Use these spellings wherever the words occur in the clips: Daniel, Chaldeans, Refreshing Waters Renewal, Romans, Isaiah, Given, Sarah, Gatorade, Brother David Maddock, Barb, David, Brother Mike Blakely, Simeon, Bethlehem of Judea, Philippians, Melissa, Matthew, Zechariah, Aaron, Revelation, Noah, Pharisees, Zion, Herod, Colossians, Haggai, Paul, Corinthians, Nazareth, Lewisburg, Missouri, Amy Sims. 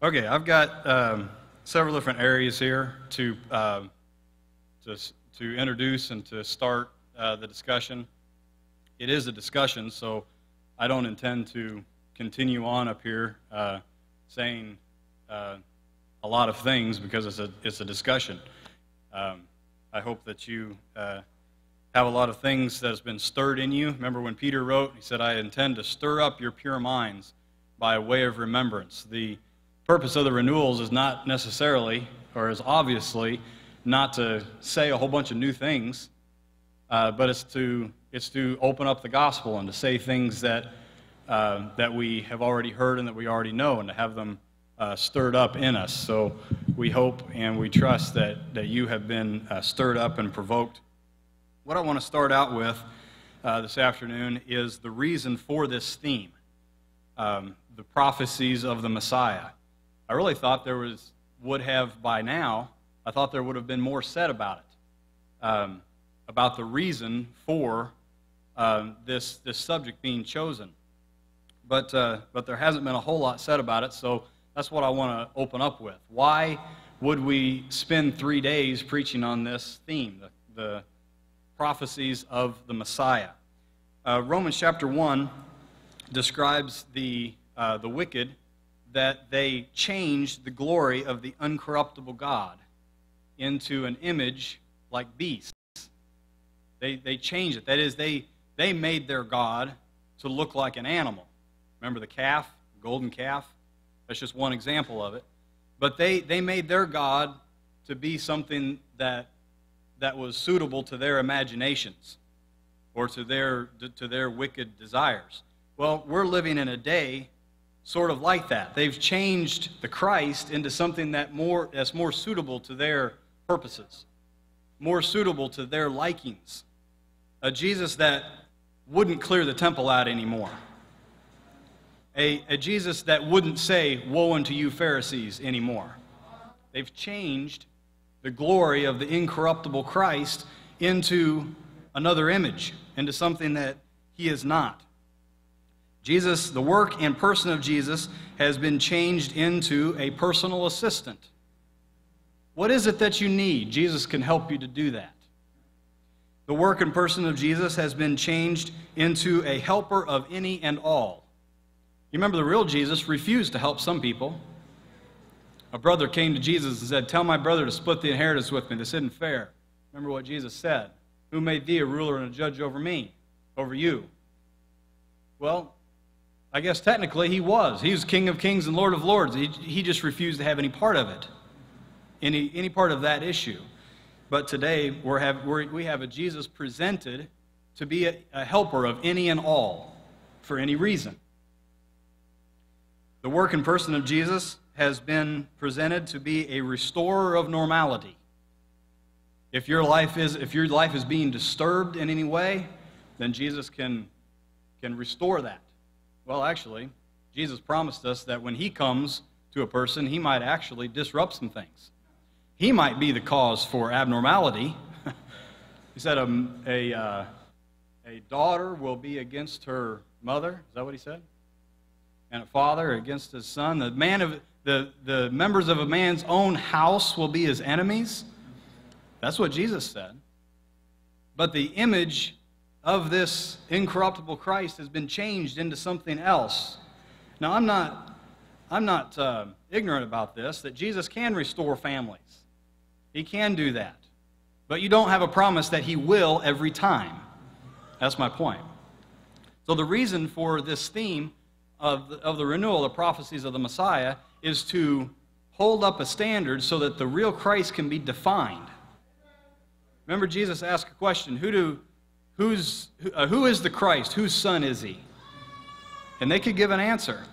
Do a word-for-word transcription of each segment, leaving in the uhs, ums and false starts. Okay, I've got um, several different areas here to uh, to to introduce and to start uh, the discussion. It is a discussion, so I don't intend to continue on up here uh, saying uh, a lot of things because it's a it's a discussion. Um, I hope that you uh, have a lot of things that has been stirred in you. Remember when Peter wrote, he said, "I intend to stir up your pure minds by way of remembrance." The purpose of the renewals is not necessarily, or is obviously, not to say a whole bunch of new things, uh, but it's to It's to open up the gospel and to say things that, uh, that we have already heard and that we already know, and to have them uh, stirred up in us. So we hope and we trust that, that you have been uh, stirred up and provoked. What I want to start out with uh, this afternoon is the reason for this theme, um, the prophecies of the Messiah. I really thought there was, would have by now, I thought there would have been more said about it, um, about the reason for Uh, this this subject being chosen, but uh, but there hasn't been a whole lot said about it, so that's what I want to open up with. Why would we spend three days preaching on this theme, the, the prophecies of the Messiah? Uh, Romans chapter one describes the uh, the wicked, that they changed the glory of the uncorruptible God into an image like beasts. They they changed it. That is, they They made their God to look like an animal. Remember the calf, golden calf? That's just one example of it. But they, they made their God to be something that, that was suitable to their imaginations or to their, to their wicked desires. Well, we're living in a day sort of like that. They've changed the Christ into something that more, that's more suitable to their purposes, more suitable to their likings. A Jesus that wouldn't clear the temple out anymore. A, a Jesus that wouldn't say, "Woe unto you Pharisees," anymore. They've changed the glory of the incorruptible Christ into another image, into something that he is not. Jesus, the work and person of Jesus, has been changed into a personal assistant. What is it that you need? Jesus can help you to do that. The work and person of Jesus has been changed into a helper of any and all. You remember the real Jesus refused to help some people. A brother came to Jesus and said, "Tell my brother to split the inheritance with me. This isn't fair." Remember what Jesus said, "Who made thee a ruler and a judge over me, over you?" Well, I guess technically he was. He was King of Kings and Lord of Lords. He, he just refused to have any part of it, any, any part of that issue. But today, we're have, we're, we have a Jesus presented to be a, a helper of any and all, for any reason. The work and person of Jesus has been presented to be a restorer of normality. If your life is, if your life is being disturbed in any way, then Jesus can, can restore that. Well, actually, Jesus promised us that when he comes to a person, he might actually disrupt some things. He might be the cause for abnormality. He said a, a, uh, a daughter will be against her mother. Is that what he said? And a father against his son. The, man of, the, the members of a man's own house will be his enemies. That's what Jesus said. But the image of this incorruptible Christ has been changed into something else. Now, I'm not, I'm not uh, ignorant about this, that Jesus can restore families. He can do that. But you don't have a promise that he will every time. That's my point. So the reason for this theme of the, of the renewal of the prophecies of the Messiah is to hold up a standard so that the real Christ can be defined. Remember, Jesus asked a question, who, do, who's, who, uh, who is the Christ? Whose son is he? And they could give an answer.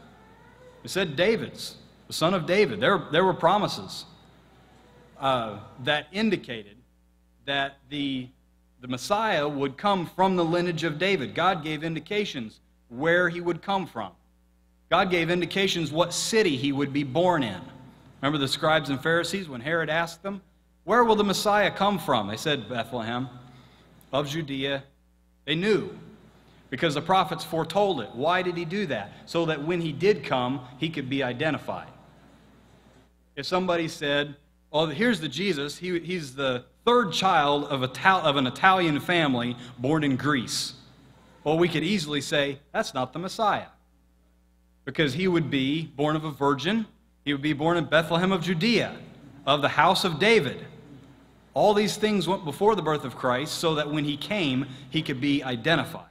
It said David's, the son of David. There, there were promises. Uh, that indicated that the, the Messiah would come from the lineage of David. God gave indications where he would come from. God gave indications what city he would be born in. Remember the scribes and Pharisees, when Herod asked them, "Where will the Messiah come from?" They said, "Bethlehem of Judea." They knew, because the prophets foretold it. Why did he do that? So that when he did come, he could be identified. if somebody said, "Oh, here's the Jesus. He, he's the third child of, Ital of an Italian family born in Greece." Well, we could easily say, that's not the Messiah. Because he would be born of a virgin. He would be born in Bethlehem of Judea, of the house of David. All these things went before the birth of Christ so that when he came, he could be identified.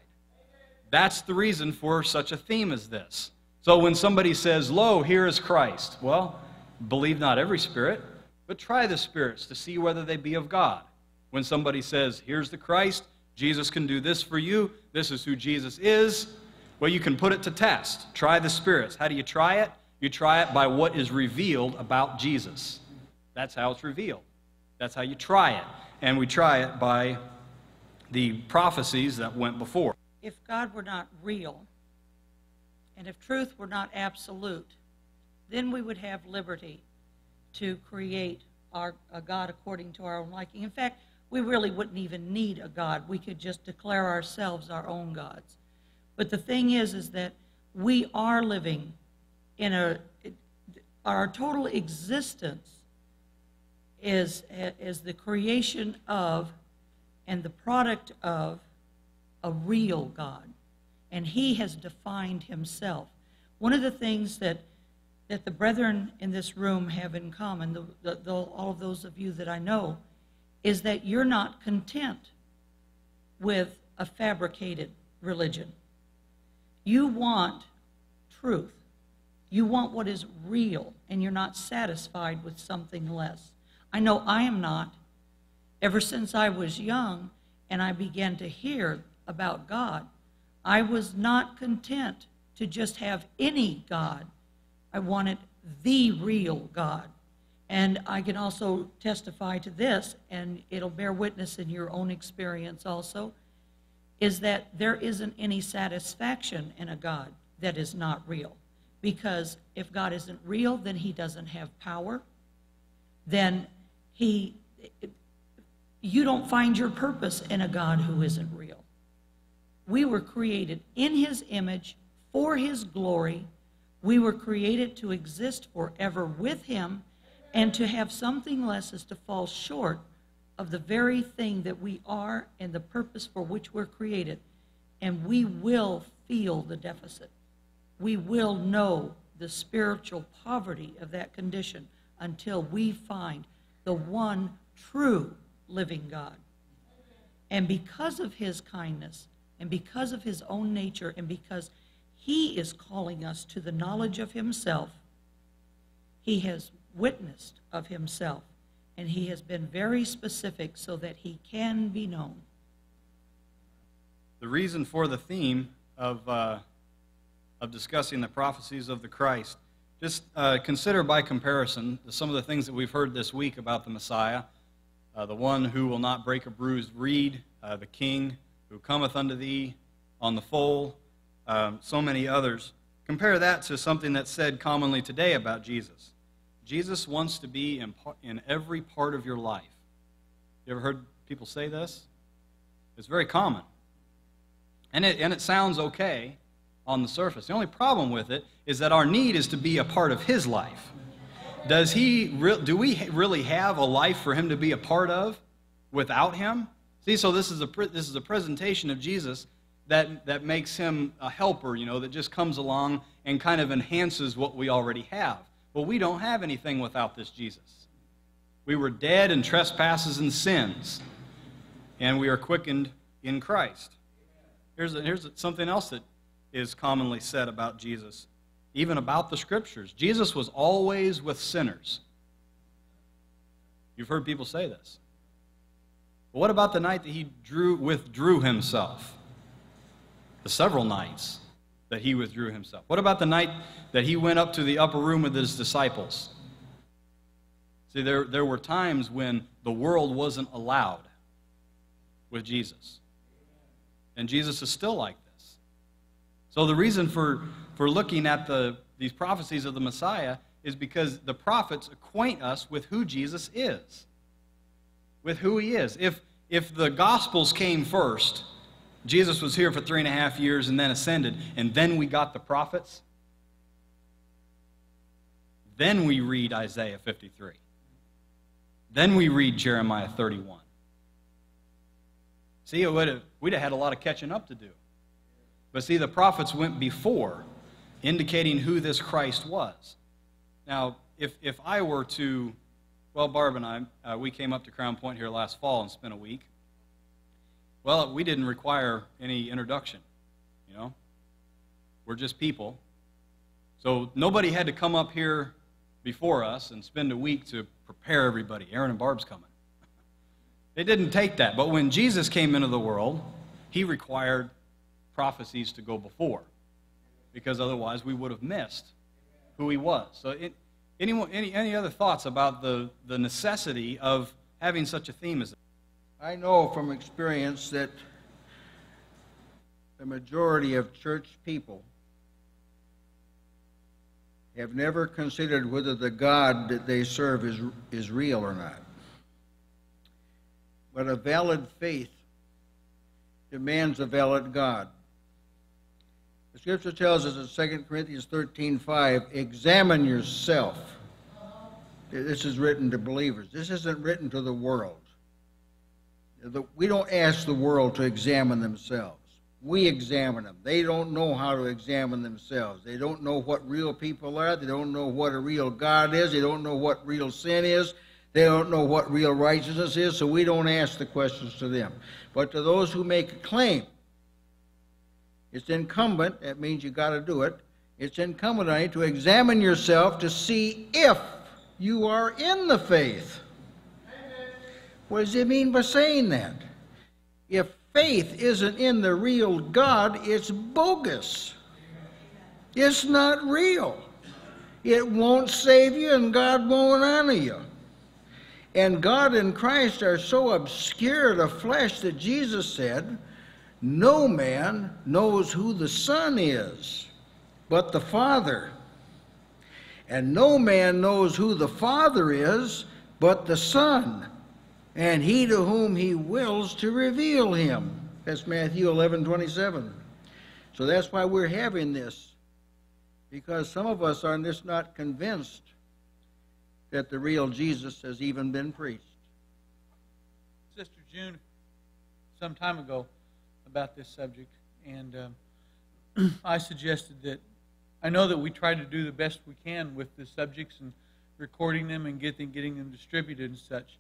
That's the reason for such a theme as this. So when somebody says, "Lo, here is Christ," well, believe not every spirit, but try the spirits to see whether they be of God. When somebody says, "Here's the Christ, Jesus can do this for you, this is who Jesus is," well, you can put it to test. Try the spirits. How do you try it? You try it by what is revealed about Jesus. That's how it's revealed. That's how you try it. And we try it by the prophecies that went before. If God were not real, and if truth were not absolute, then we would have liberty to create our, a God according to our own liking. In fact, we really wouldn't even need a God. We could just declare ourselves our own gods. But the thing is, is that we are living in a, our total existence is, is the creation of and the product of a real God. And he has defined himself. One of the things that that the brethren in this room have in common, the, the, the, all of those of you that I know, is that you're not content with a fabricated religion. You want truth. You want what is real, and you're not satisfied with something less. I know I am not. Ever since I was young and I began to hear about God, I was not content to just have any God. I wanted the real God. And I can also testify to this, and it'll bear witness in your own experience also, is that there isn't any satisfaction in a God that is not real. Because if God isn't real, then he doesn't have power. Then he, you don't find your purpose in a God who isn't real. We were created in his image for his glory. We were created to exist forever with him, and to have something less is to fall short of the very thing that we are and the purpose for which we're created. And we will feel the deficit. We will know the spiritual poverty of that condition until we find the one true living God. And because of his kindness, and because of his own nature, and because he is calling us to the knowledge of himself. He has witnessed of himself, and he has been very specific so that he can be known. The reason for the theme of, uh, of discussing the prophecies of the Christ, just uh, consider by comparison some of the things that we've heard this week about the Messiah, uh, the one who will not break a bruised reed, uh, the King who cometh unto thee on the foal, Um, so many others. Compare that to something that's said commonly today about Jesus. Jesus wants to be in, in every part of your life. You ever heard people say this? It's very common. And it, and it sounds okay on the surface. The only problem with it is that our need is to be a part of his life. Does he re- do we really have a life for him to be a part of without him? See, so this is a, this is a presentation of Jesus That, that makes him a helper, you know, that just comes along and kind of enhances what we already have. Well, we don't have anything without this Jesus. We were dead in trespasses and sins, and we are quickened in Christ. Here's, a, here's something else that is commonly said about Jesus, even about the Scriptures. Jesus was always with sinners. You've heard people say this. But what about the night that he drew, withdrew himself? The several nights that he withdrew himself. What about the night that he went up to the upper room with his disciples? See, there, there were times when the world wasn't allowed with Jesus. And Jesus is still like this. So the reason for, for looking at the, these prophecies of the Messiah is because the prophets acquaint us with who Jesus is, with who he is. If, if the Gospels came first, Jesus was here for three and a half years and then ascended, and then we got the prophets. Then we read Isaiah fifty-three. Then we read Jeremiah thirty-one. See, it would have, we'd have had a lot of catching up to do. But see, the prophets went before, indicating who this Christ was. Now, if, if I were to, well, Barb and I, uh, we came up to Crown Point here last fall and spent a week. Well, we didn't require any introduction, you know. We're just people. So nobody had to come up here before us and spend a week to prepare everybody. Aaron and Barb's coming. They didn't take that. But when Jesus came into the world, he required prophecies to go before, because otherwise we would have missed who he was. So it, anyone, any, any other thoughts about the, the necessity of having such a theme as that? I know from experience that the majority of church people have never considered whether the God that they serve is, is real or not. But a valid faith demands a valid God. The Scripture tells us in Second Corinthians thirteen five, examine yourself. This is written to believers. This isn't written to the world. We don't ask the world to examine themselves. We examine them. They don't know how to examine themselves. They don't know what real people are. They don't know what a real God is. They don't know what real sin is. They don't know what real righteousness is, so we don't ask the questions to them. But to those who make a claim, it's incumbent, that means you've got to do it, it's incumbent on you to examine yourself to see if you are in the faith. What does he mean by saying that? If faith isn't in the real God, it's bogus. It's not real. It won't save you, and God won't honor you. And God and Christ are so obscure to flesh that Jesus said, no man knows who the Son is but the Father. And no man knows who the Father is but the Son, and he to whom he wills to reveal him. That's Matthew eleven twenty-seven. So that's why we're having this, because some of us are just not convinced that the real Jesus has even been preached. Sister June, some time ago, about this subject, and um, I suggested that, I know that we try to do the best we can with the subjects and recording them and getting, getting them distributed and such,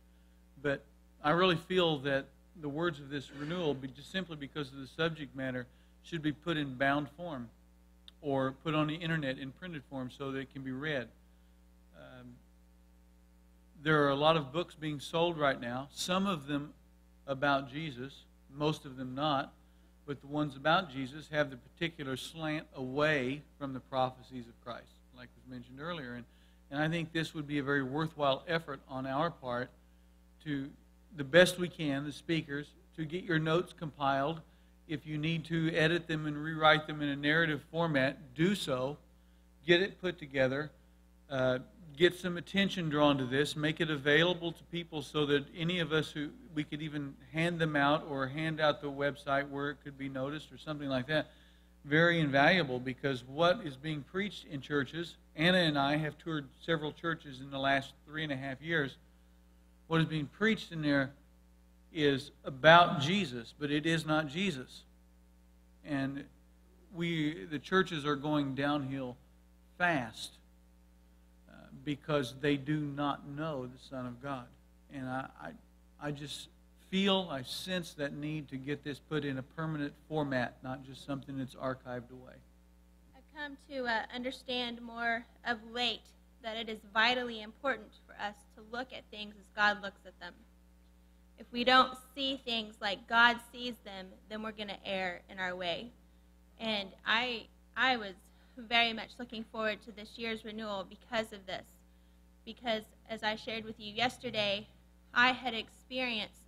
but I really feel that the words of this renewal, just simply because of the subject matter, should be put in bound form or put on the internet in printed form so that it can be read. Um, There are a lot of books being sold right now, some of them about Jesus, most of them not, but the ones about Jesus have the particular slant away from the prophecies of Christ, like was mentioned earlier. And, and I think this would be a very worthwhile effort on our part to, the best we can, the speakers, to get your notes compiled. If you need to edit them and rewrite them in a narrative format, do so. Get it put together. Uh, Get some attention drawn to this, make it available to people so that any of us who, we could even hand them out or hand out the website where it could be noticed or something like that. Very invaluable, because what is being preached in churches, Anna and I have toured several churches in the last three and a half years, what is being preached in there is about Jesus, but it is not Jesus. And we, the churches are going downhill fast, because they do not know the Son of God. And I, I, I just feel, I sense that need to get this put in a permanent format, not just something that's archived away. I've come to uh, understand more of late that it is vitally important for us to look at things as God looks at them. If we don't see things like God sees them, then we're going to err in our way. And I, I was very much looking forward to this year's renewal because of this. Because, as I shared with you yesterday, I had experienced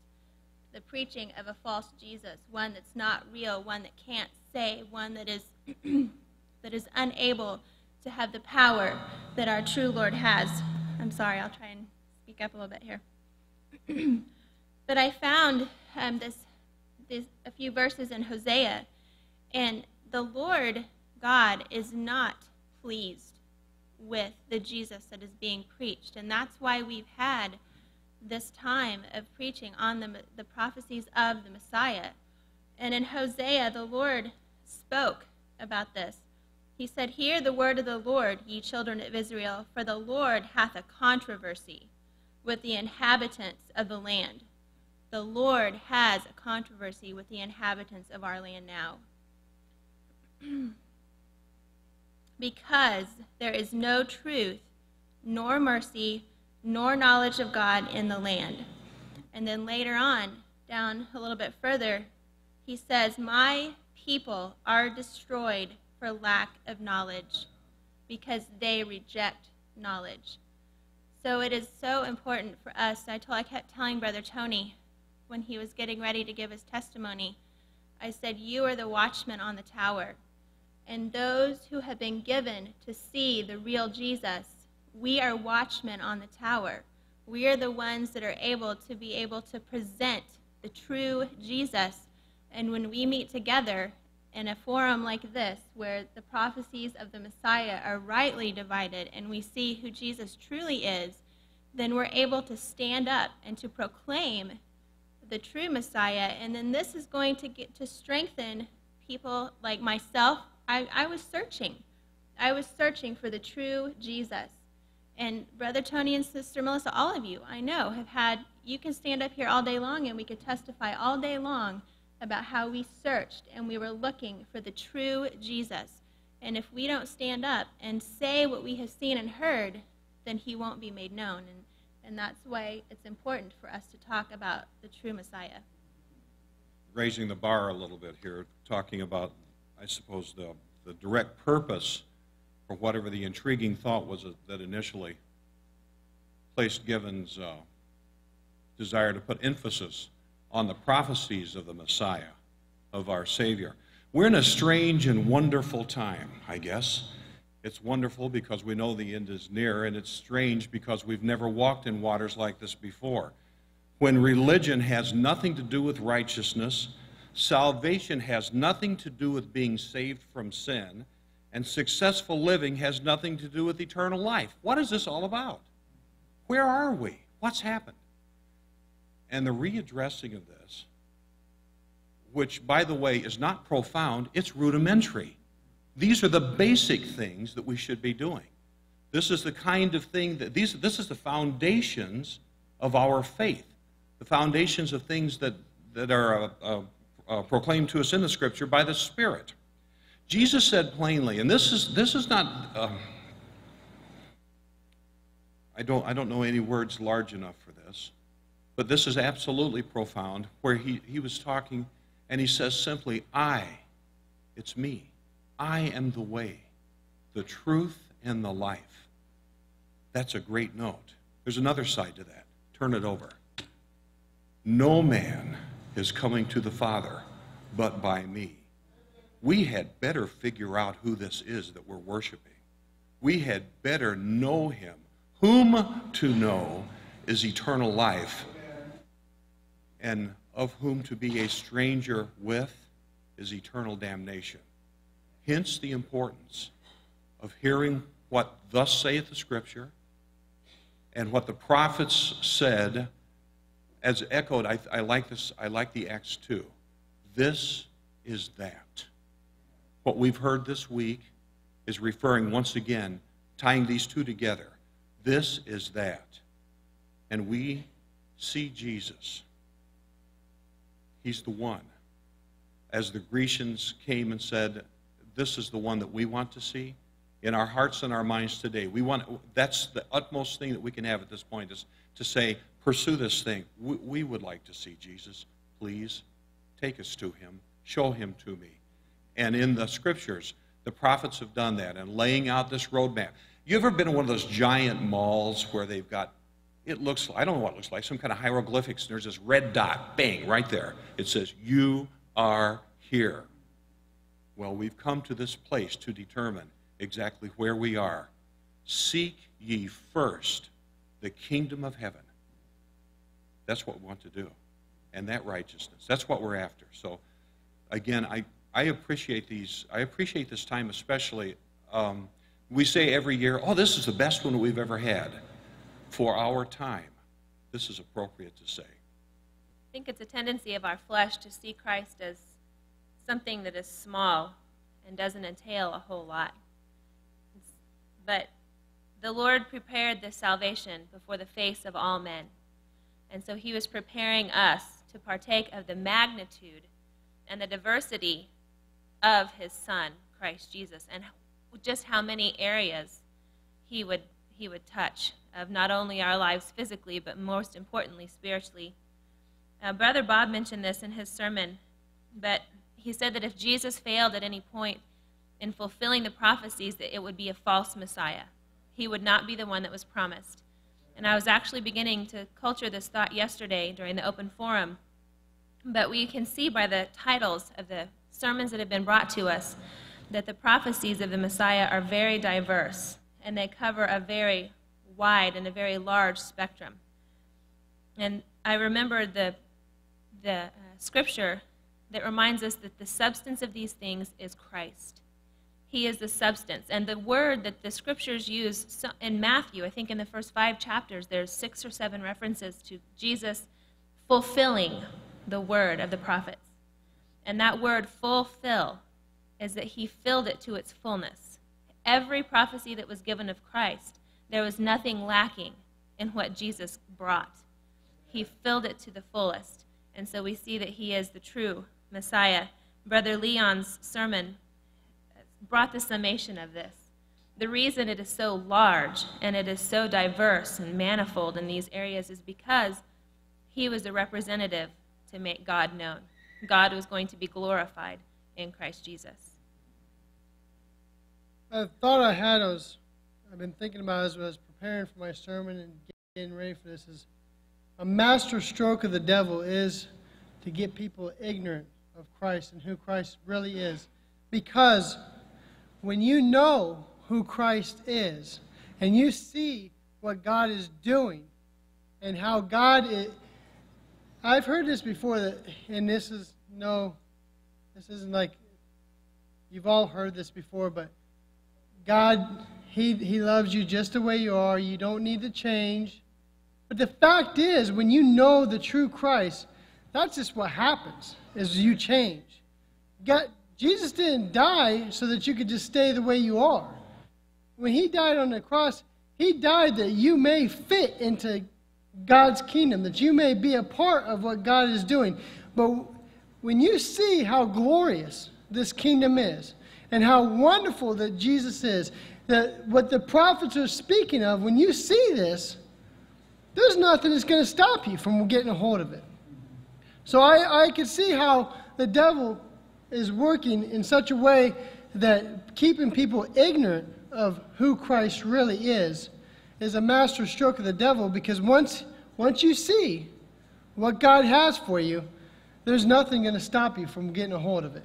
the preaching of a false Jesus, one that's not real, one that can't say, one that is, that is unable to have the power that our true Lord has. I'm sorry, I'll try and speak up a little bit here. But I found um, this, this, a few verses in Hosea, and the Lord God is not pleased with the Jesus that is being preached. And that's why we've had this time of preaching on the, the prophecies of the Messiah. And in Hosea, the Lord spoke about this. He said, "Hear the word of the Lord, ye children of Israel, for the Lord hath a controversy with the inhabitants of the land." The Lord has a controversy with the inhabitants of our land now. "Because there is no truth, nor mercy, nor knowledge of God in the land." And then later on, down a little bit further, he says, "My people are destroyed for lack of knowledge, because they reject knowledge." So it is so important for us. I, told, I kept telling Brother Tony when he was getting ready to give his testimony, I said, "You are the watchman on the tower." And those who have been given to see the real Jesus, we are watchmen on the tower. We are the ones that are able to be able to present the true Jesus. And when we meet together in a forum like this, where the prophecies of the Messiah are rightly divided and we see who Jesus truly is, then we're able to stand up and to proclaim the true Messiah. And then this is going to get to strengthen people like myself. I, I was searching. I was searching for the true Jesus. And Brother Tony and Sister Melissa, all of you, I know, have had, you can stand up here all day long and we could testify all day long about how we searched and we were looking for the true Jesus. And if we don't stand up and say what we have seen and heard, then he won't be made known. And, and that's why it's important for us to talk about the true Messiah. Raising the bar a little bit here, talking about, I suppose, the, the direct purpose for whatever the intriguing thought was that initially placed Given's uh, desire to put emphasis on the prophecies of the Messiah, of our Savior. We're in a strange and wonderful time, I guess. It's wonderful because we know the end is near, and it's strange because we've never walked in waters like this before. When religion has nothing to do with righteousness, salvation has nothing to do with being saved from sin, and successful living has nothing to do with eternal life. What is this all about? Where are we? What's happened? And the readdressing of this, which, by the way, is not profound, it's rudimentary. These are the basic things that we should be doing. This is the kind of thing that, these, this is the foundations of our faith, the foundations of things that, that are uh, uh, Uh, proclaimed to us in the Scripture by the Spirit. Jesus said plainly, and this is this is not. Uh, I don't I don't know any words large enough for this, but this is absolutely profound. Where he he was talking, and he says simply, "I, it's me. I am the way, the truth, and the life." That's a great note. There's another side to that. Turn it over. No man is coming to the Father but by me. We had better figure out who this is that we're worshiping. We had better know him. Whom to know is eternal life, and of whom to be a stranger with is eternal damnation. Hence the importance of hearing what thus saith the Scripture and what the prophets said. As echoed, I, I like this. I like the Acts two. This is that. What we've heard this week is referring once again, tying these two together. This is that, and we see Jesus. He's the one. As the Grecians came and said, "This is the one that we want to see," in our hearts and our minds today, we want. That's the utmost thing that we can have at this point, is to say, pursue this thing. We, we would like to see Jesus. Please take us to him. Show him to me. And in the Scriptures, the prophets have done that and laying out this roadmap. You ever been in one of those giant malls where they've got, it looks, I don't know what it looks like, some kind of hieroglyphics, and there's this red dot, bang, right there. It says, "You are here." Well, we've come to this place to determine exactly where we are. Seek ye first the kingdom of heaven. That's what we want to do, and that righteousness. That's what we're after. So, again, I, I appreciate these. I appreciate this time especially. Um, We say every year, oh, this is the best one we've ever had for our time. This is appropriate to say. I think it's a tendency of our flesh to see Christ as something that is small and doesn't entail a whole lot. But the Lord prepared this salvation before the face of all men. And so he was preparing us to partake of the magnitude and the diversity of his Son, Christ Jesus, and just how many areas he would, he would touch of not only our lives physically, but most importantly, spiritually. Uh, Brother Bob mentioned this in his sermon, but he said that if Jesus failed at any point in fulfilling the prophecies, that it would be a false Messiah. He would not be the one that was promised. And I was actually beginning to culture this thought yesterday during the open forum, but we can see by the titles of the sermons that have been brought to us that the prophecies of the Messiah are very diverse, and they cover a very wide and a very large spectrum. And I remember the, the uh, scripture that reminds us that the substance of these things is Christ. He is the substance. And the word that the scriptures use, so in Matthew, I think in the first five chapters, there's six or seven references to Jesus fulfilling the word of the prophets. And that word, fulfill, is that he filled it to its fullness. Every prophecy that was given of Christ, there was nothing lacking in what Jesus brought. He filled it to the fullest. And so we see that he is the true Messiah. Brother Leon's sermon brought the summation of this. The reason it is so large and it is so diverse and manifold in these areas is because he was a representative to make God known. God was going to be glorified in Christ Jesus. I thought I had, I was, I've been thinking about as I was preparing for my sermon and getting ready for this, is a master stroke of the devil is to get people ignorant of Christ and who Christ really is. Because when you know who Christ is and you see what God is doing and how God is, I've heard this before, that, and this is no, this isn't like, you've all heard this before, but God, he, he loves you just the way you are. You don't need to change. But the fact is, when you know the true Christ, that's just what happens, is you change. God, Jesus didn't die so that you could just stay the way you are. When he died on the cross, he died that you may fit into God's kingdom, that you may be a part of what God is doing. But when you see how glorious this kingdom is and how wonderful that Jesus is, that what the prophets are speaking of, when you see this, there's nothing that's going to stop you from getting a hold of it. So I, I could see how the devil is working in such a way that keeping people ignorant of who Christ really is is a master stroke of the devil, because once, once you see what God has for you, there's nothing going to stop you from getting a hold of it.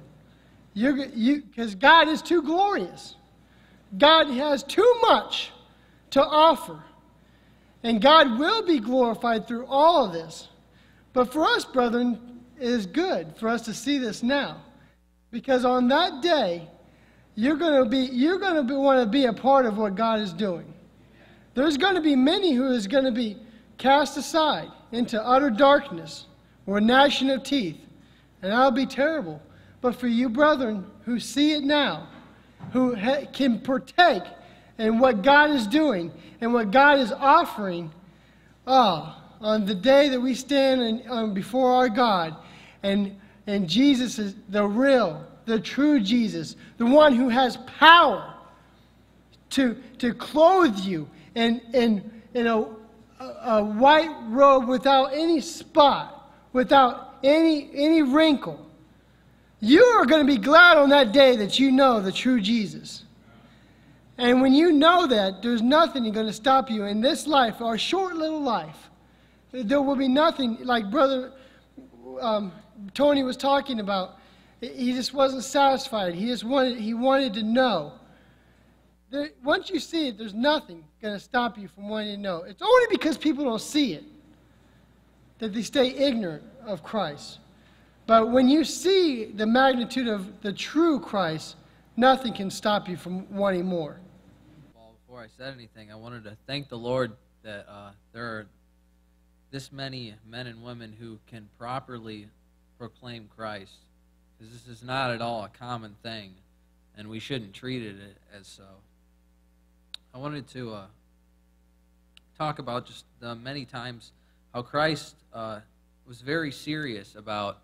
You're, you, because God is too glorious. God has too much to offer. And God will be glorified through all of this. But for us, brethren, it is good for us to see this now. Because on that day, you're going to be, you're going to want to be a part of what God is doing. There's going to be many who is going to be cast aside into utter darkness or gnashing of teeth, and that'll be terrible. But for you brethren who see it now, who ha can partake in what God is doing and what God is offering, oh, on the day that we stand in, um, before our God, and And Jesus is the real, the true Jesus, the one who has power to, to clothe you in, in, in a, a white robe without any spot, without any, any wrinkle. You are going to be glad on that day that you know the true Jesus. And when you know that, there's nothing going to stop you in this life, our short little life. There will be nothing, like Brother Um, Tony was talking about, he just wasn't satisfied. He just wanted, he wanted to know. There, once you see it, there's nothing going to stop you from wanting to know. It's only because people don't see it that they stay ignorant of Christ. But when you see the magnitude of the true Christ, nothing can stop you from wanting more. before I said anything, I wanted to thank the Lord that uh, there are this many men and women who can properly proclaim Christ, because this is not at all a common thing, and we shouldn't treat it as so. I wanted to uh, talk about just the many times how Christ uh, was very serious about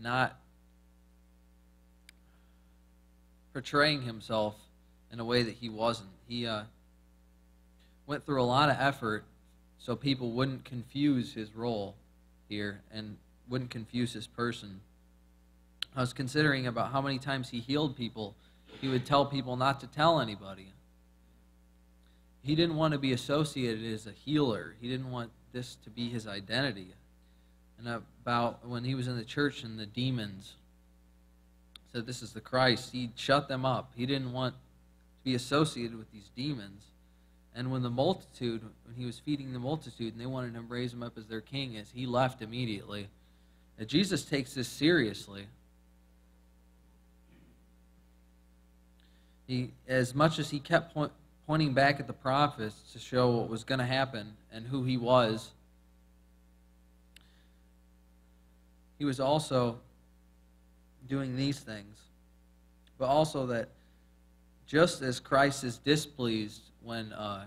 not portraying himself in a way that he wasn't. He uh, went through a lot of effort so people wouldn't confuse his role here and wouldn't confuse his person. I was considering about how many times he healed people. He would tell people not to tell anybody. He didn't want to be associated as a healer. He didn't want this to be his identity. And about when he was in the church and the demons said, "This is the Christ," he shut them up. He didn't want be associated with these demons. And when the multitude, when he was feeding the multitude and they wanted him to raise him up as their king, as he left immediately. And Jesus takes this seriously. He, as much as he kept point, pointing back at the prophets to show what was going to happen and who he was, he was also doing these things. But also that just as Christ is displeased when uh,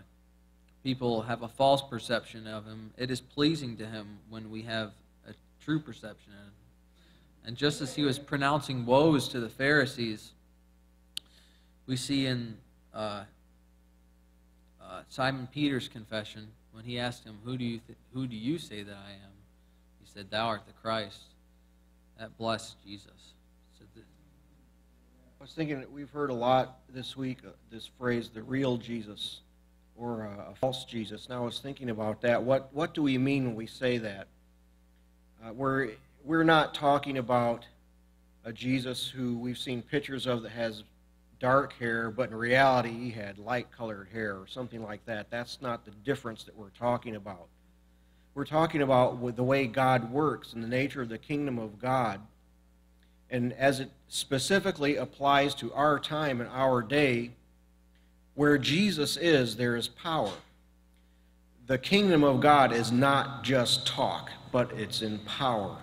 people have a false perception of him, it is pleasing to him when we have a true perception of him. And just as he was pronouncing woes to the Pharisees, we see in uh, uh, Simon Peter's confession, when he asked him, who do you th who do you say that I am? He said, "Thou art the Christ." That blessed Jesus. I was thinking that we've heard a lot this week, uh, this phrase, the real Jesus, or uh, a false Jesus. And I was thinking about that. What, what do we mean when we say that? Uh, we're, we're not talking about a Jesus who we've seen pictures of that has dark hair, but in reality he had light-colored hair or something like that. That's not the difference that we're talking about. We're talking about the way God works and the nature of the kingdom of God. And as it specifically applies to our time and our day, where Jesus is, there is power. The kingdom of God is not just talk, but it's in power.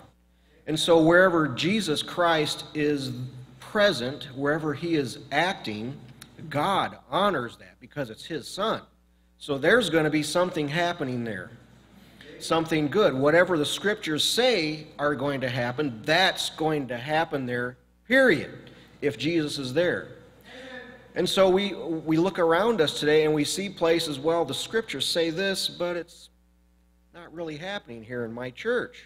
And so wherever Jesus Christ is present, wherever he is acting, God honors that because it's his son. So there's going to be something happening there. Something good. Whatever the scriptures say are going to happen, that's going to happen there, period, if Jesus is there. And so we, we look around us today and we see places, well, the scriptures say this, but it's not really happening here in my church,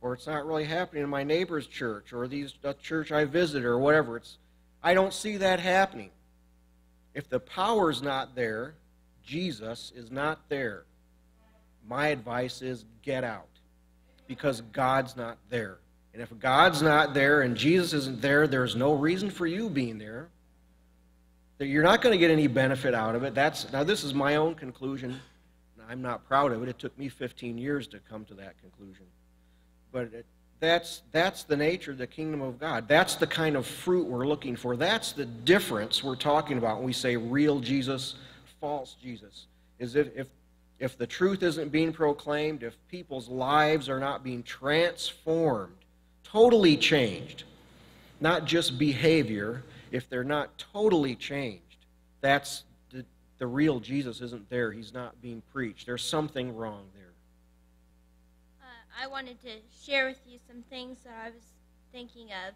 or it's not really happening in my neighbor's church, or these, the church I visit, or whatever. It's, I don't see that happening. If the power's not there, Jesus is not there. My advice is get out, because God's not there. And if God's not there and Jesus isn't there, there's no reason for you being there. You're not going to get any benefit out of it. That's, now, this is my own conclusion. I'm not proud of it. It took me fifteen years to come to that conclusion. But it, that's, that's the nature of the kingdom of God. That's the kind of fruit we're looking for. That's the difference we're talking about when we say real Jesus, false Jesus, is if, if If the truth isn't being proclaimed, if people's lives are not being transformed, totally changed, not just behavior, if they're not totally changed, that's the, the real Jesus isn't there. He's not being preached. There's something wrong there. Uh, I wanted to share with you some things that I was thinking of.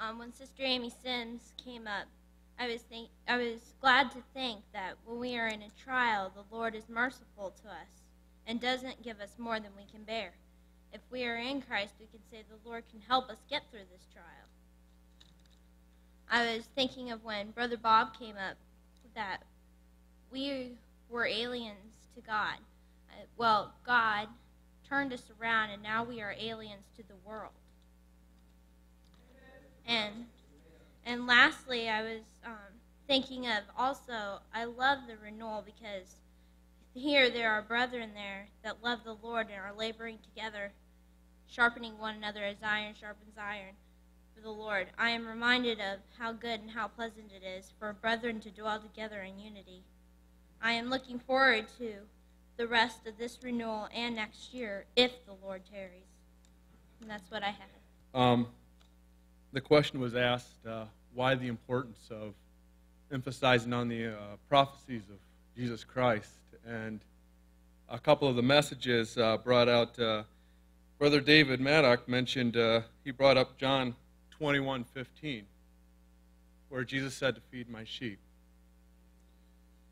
Um, when Sister Amy Sims came up, I was, think, I was glad to think that when we are in a trial, the Lord is merciful to us and doesn't give us more than we can bear. If we are in Christ, we can say the Lord can help us get through this trial. I was thinking of when Brother Bob came up, that we were aliens to God. Well, God turned us around, and now we are aliens to the world. And... And lastly, I was um, thinking of also, I love the renewal, because here there are brethren there that love the Lord and are laboring together, sharpening one another as iron sharpens iron. for the Lord, I am reminded of how good and how pleasant it is for brethren to dwell together in unity. I am looking forward to the rest of this renewal and next year, if the Lord tarries. And that's what I have. Um, the question was asked, uh, why the importance of emphasizing on the uh, prophecies of Jesus Christ. And a couple of the messages uh, brought out, uh, Brother David Maddock mentioned, uh, he brought up John twenty-one fifteen, where Jesus said to feed my sheep.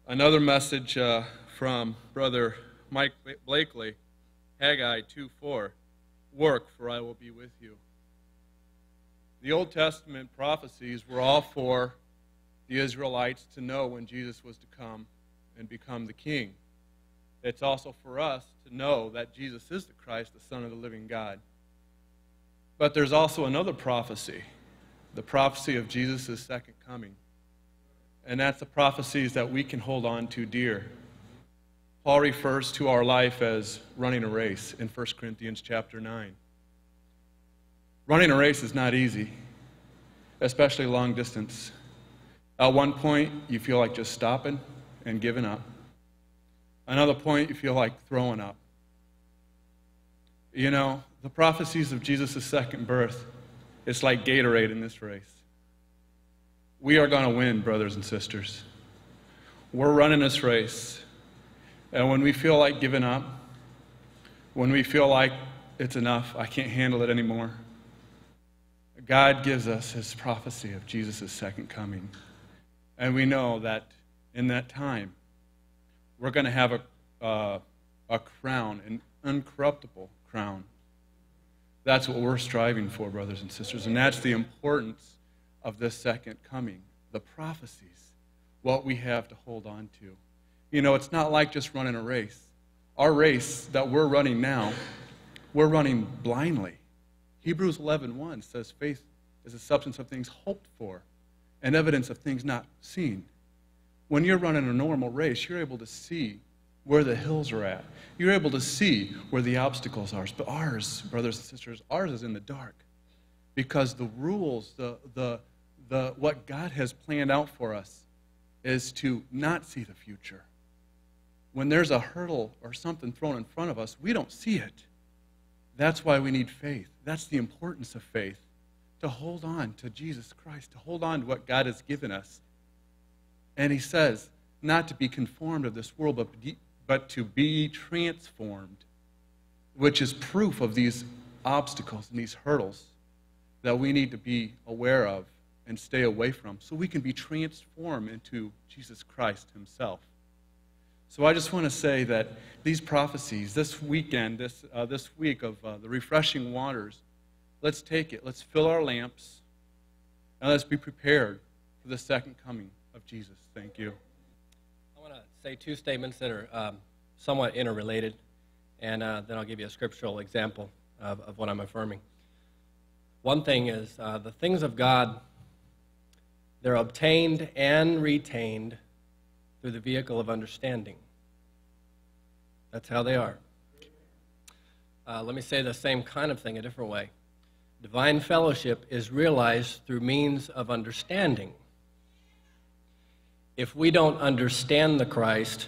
Another message uh, from Brother Mike Blakely, Haggai two four, work, for I will be with you. The Old Testament prophecies were all for the Israelites to know when Jesus was to come and become the king. It's also for us to know that Jesus is the Christ, the Son of the living God. But there's also another prophecy, the prophecy of Jesus' second coming. And that's the prophecies that we can hold on to dear. Paul refers to our life as running a race in First Corinthians chapter nine. Running a race is not easy, especially long distance. At one point, you feel like just stopping and giving up. Another point, you feel like throwing up. You know, the prophecies of Jesus' second birth, it's like Gatorade in this race. We are going to win, brothers and sisters. We're running this race. And when we feel like giving up, when we feel like it's enough, I can't handle it anymore, God gives us his prophecy of Jesus' second coming. And we know that in that time, we're going to have a, uh, a crown, an uncorruptible crown. That's what we're striving for, brothers and sisters, and that's the importance of this second coming, the prophecies, what we have to hold on to. You know, it's not like just running a race. Our race that we're running now, we're running blindly. Hebrews eleven one says faith is the substance of things hoped for and evidence of things not seen. When you're running a normal race, you're able to see where the hills are at. You're able to see where the obstacles are. But ours, brothers and sisters, ours is in the dark because the rules, the, the, the, what God has planned out for us is to not see the future. When there's a hurdle or something thrown in front of us, we don't see it. That's why we need faith. That's the importance of faith, to hold on to Jesus Christ, to hold on to what God has given us. And he says, not to be conformed of this world, but, be, but to be transformed, which is proof of these obstacles and these hurdles that we need to be aware of and stay away from, so we can be transformed into Jesus Christ himself. So I just want to say that these prophecies, this weekend, this, uh, this week of uh, the refreshing waters, let's take it, let's fill our lamps, and let's be prepared for the second coming of Jesus. Thank you. I want to say two statements that are um, somewhat interrelated, and uh, then I'll give you a scriptural example of, of what I'm affirming. One thing is uh, the things of God, they're obtained and retained through the vehicle of understanding. That's how they are. Uh, let me say the same kind of thing a different way. Divine fellowship is realized through means of understanding. If we don't understand the Christ,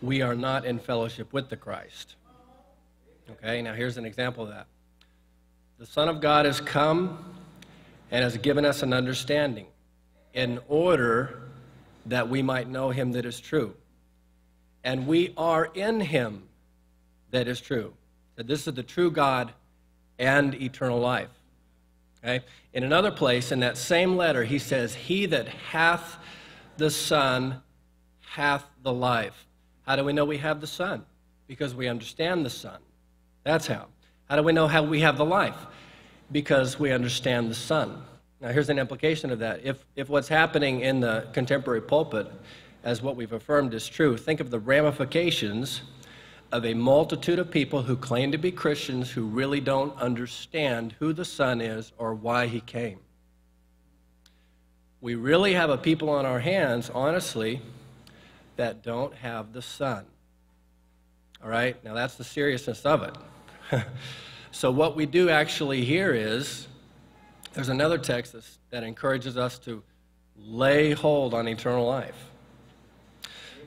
we are not in fellowship with the Christ. Okay, now here's an example of that. The Son of God has come and has given us an understanding in order that we might know him that is true. And we are in him that is true. That this is the true God and eternal life. Okay? In another place, in that same letter, he says, he that hath the Son hath the life. How do we know we have the Son? Because we understand the Son. That's how. How do we know how we have the life? Because we understand the Son. Now, here's an implication of that. If, if what's happening in the contemporary pulpit, as what we've affirmed is true, think of the ramifications of a multitude of people who claim to be Christians who really don't understand who the Son is or why he came. We really have a people on our hands, honestly, that don't have the Son. All right? Now, that's the seriousness of it. So what we do actually here is There's another text that encourages us to lay hold on eternal life.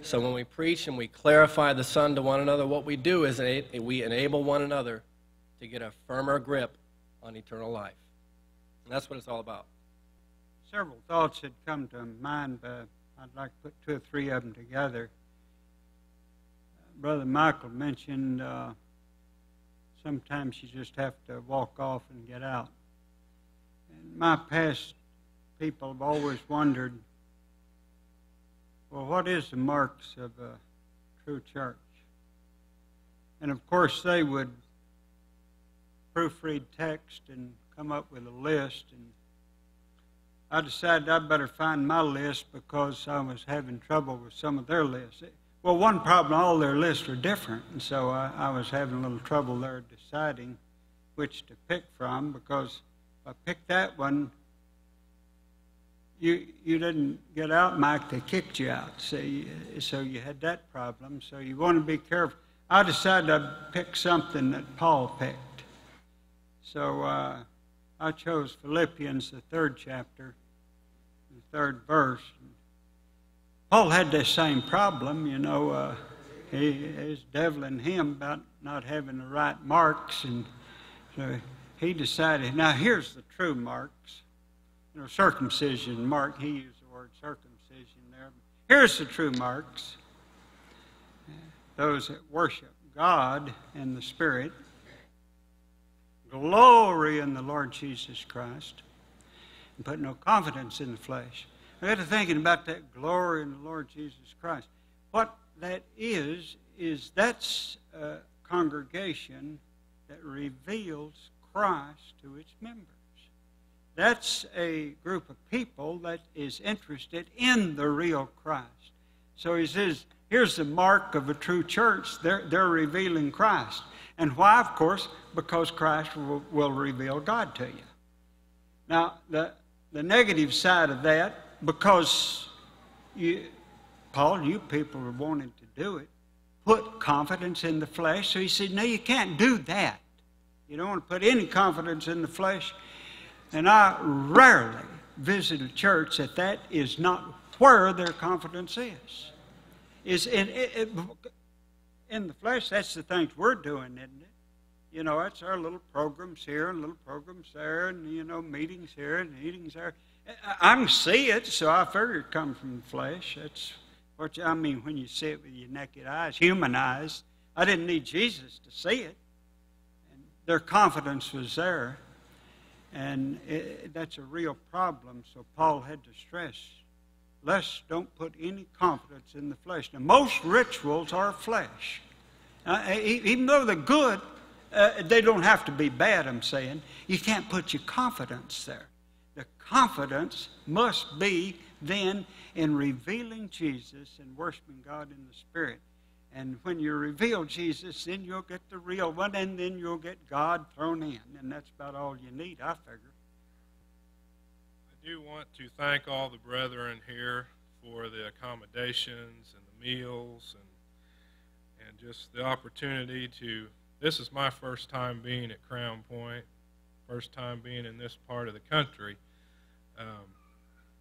So when we preach and we clarify the Son to one another, what we do is we enable one another to get a firmer grip on eternal life. And that's what it's all about. Several thoughts had come to mind, but I'd like to put two or three of them together. Brother Michael mentioned uh, sometimes you just have to walk off and get out. In my past, people have always wondered, well, what is the marks of a true church? And of course, they would proofread text and come up with a list. And I decided I'd better find my list because I was having trouble with some of their lists. Well, one problem, all their lists are different. And so I, I was having a little trouble there deciding which to pick from, because if I picked that one, you, you didn't get out, Mike. They kicked you out. See, so you had that problem. So you want to be careful. I decided I'd pick something that Paul picked. So uh, I chose Philippians, the third chapter, the third verse. Paul had this same problem, you know. Uh, he, his devil in him about not having the right marks, and so he decided. Now here's the true marks, you know, circumcision mark. He used the word circumcision there. Here's the true marks: those that worship God in the Spirit. Glory in the Lord Jesus Christ, and put no confidence in the flesh. I got to thinking about that glory in the Lord Jesus Christ. What that is, is that's a congregation that reveals Christ to its members. That's a group of people that is interested in the real Christ. So he says, here's the mark of a true church. They're, they're revealing Christ. And why, of course? Because Christ will, will reveal God to you. Now, the, the negative side of that, because, you, Paul, you people are wanting to do it, put confidence in the flesh. So he said, no, you can't do that. You don't want to put any confidence in the flesh. And I rarely visit a church that that is not where their confidence is. Is in, it, it, in the flesh, that's the things we're doing, isn't it? You know, that's our little programs here and little programs there and, you know, meetings here and meetings there. I can see it, so I figure it comes from the flesh. That's what you, I mean when you see it with your naked eyes, human eyes. I didn't need Jesus to see it. And their confidence was there. And it, that's a real problem, so Paul had to stress, lest don't put any confidence in the flesh. Now, most rituals are flesh. Now, even though they're good, uh, they don't have to be bad, I'm saying. You can't put your confidence there. The confidence must be then in revealing Jesus and worshiping God in the Spirit. And when you reveal Jesus, then you'll get the real one, and then you'll get God thrown in. And that's about all you need, I figure. I do want to thank all the brethren here for the accommodations and the meals and, and just the opportunity to... This is my first time being at Crown Point, first time being in this part of the country. Um,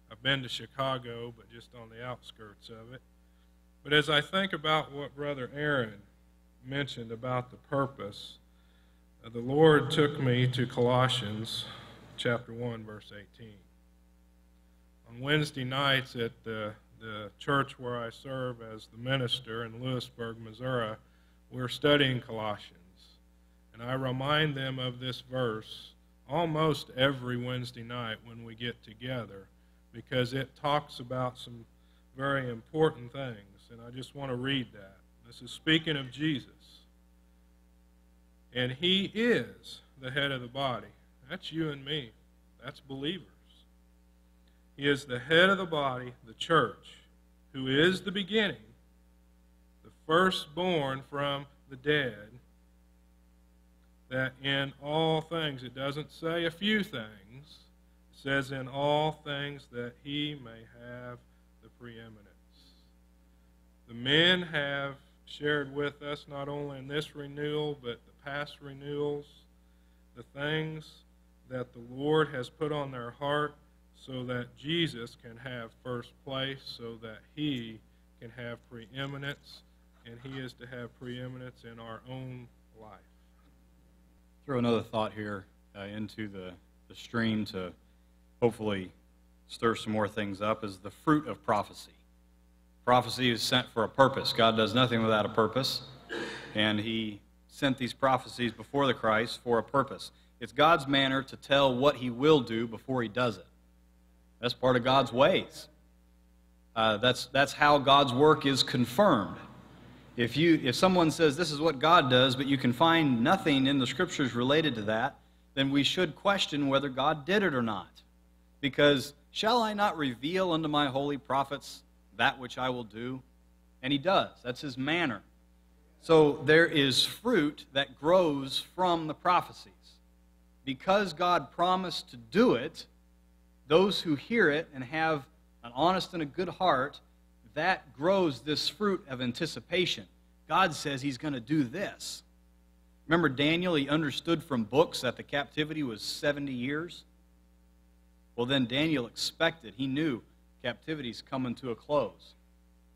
I've been to Chicago, but just on the outskirts of it. But as I think about what Brother Aaron mentioned about the purpose, uh, the Lord took me to Colossians chapter one, verse eighteen. On Wednesday nights at the, the church where I serve as the minister in Lewisburg, Missouri, we're studying Colossians. And I remind them of this verse almost every Wednesday night when we get together, because it talks about some very important things. And I just want to read that. This is speaking of Jesus. And he is the head of the body. That's you and me. That's believers. He is the head of the body, the church, who is the beginning, the firstborn from the dead, that in all things, it doesn't say a few things, it says in all things that he may have the preeminence. The men have shared with us, not only in this renewal, but the past renewals, the things that the Lord has put on their heart so that Jesus can have first place, so that he can have preeminence, and he is to have preeminence in our own life. Throw another thought here uh, into the, the stream to hopefully stir some more things up is the fruit of prophecy. Prophecy is sent for a purpose. God does nothing without a purpose, and he sent these prophecies before the Christ for a purpose. It's God's manner to tell what he will do before he does it. That's part of God's ways. Uh, that's, that's how God's work is confirmed. If, you, if someone says this is what God does, but you can find nothing in the Scriptures related to that, then we should question whether God did it or not. Because, shall I not reveal unto my holy prophets that which I will do? And he does. That's his manner. So there is fruit that grows from the prophecies. Because God promised to do it, those who hear it and have an honest and a good heart, that grows this fruit of anticipation. God says he's going to do this. Remember Daniel, he understood from books that the captivity was seventy years. Well, then Daniel expected, he knew captivity's coming to a close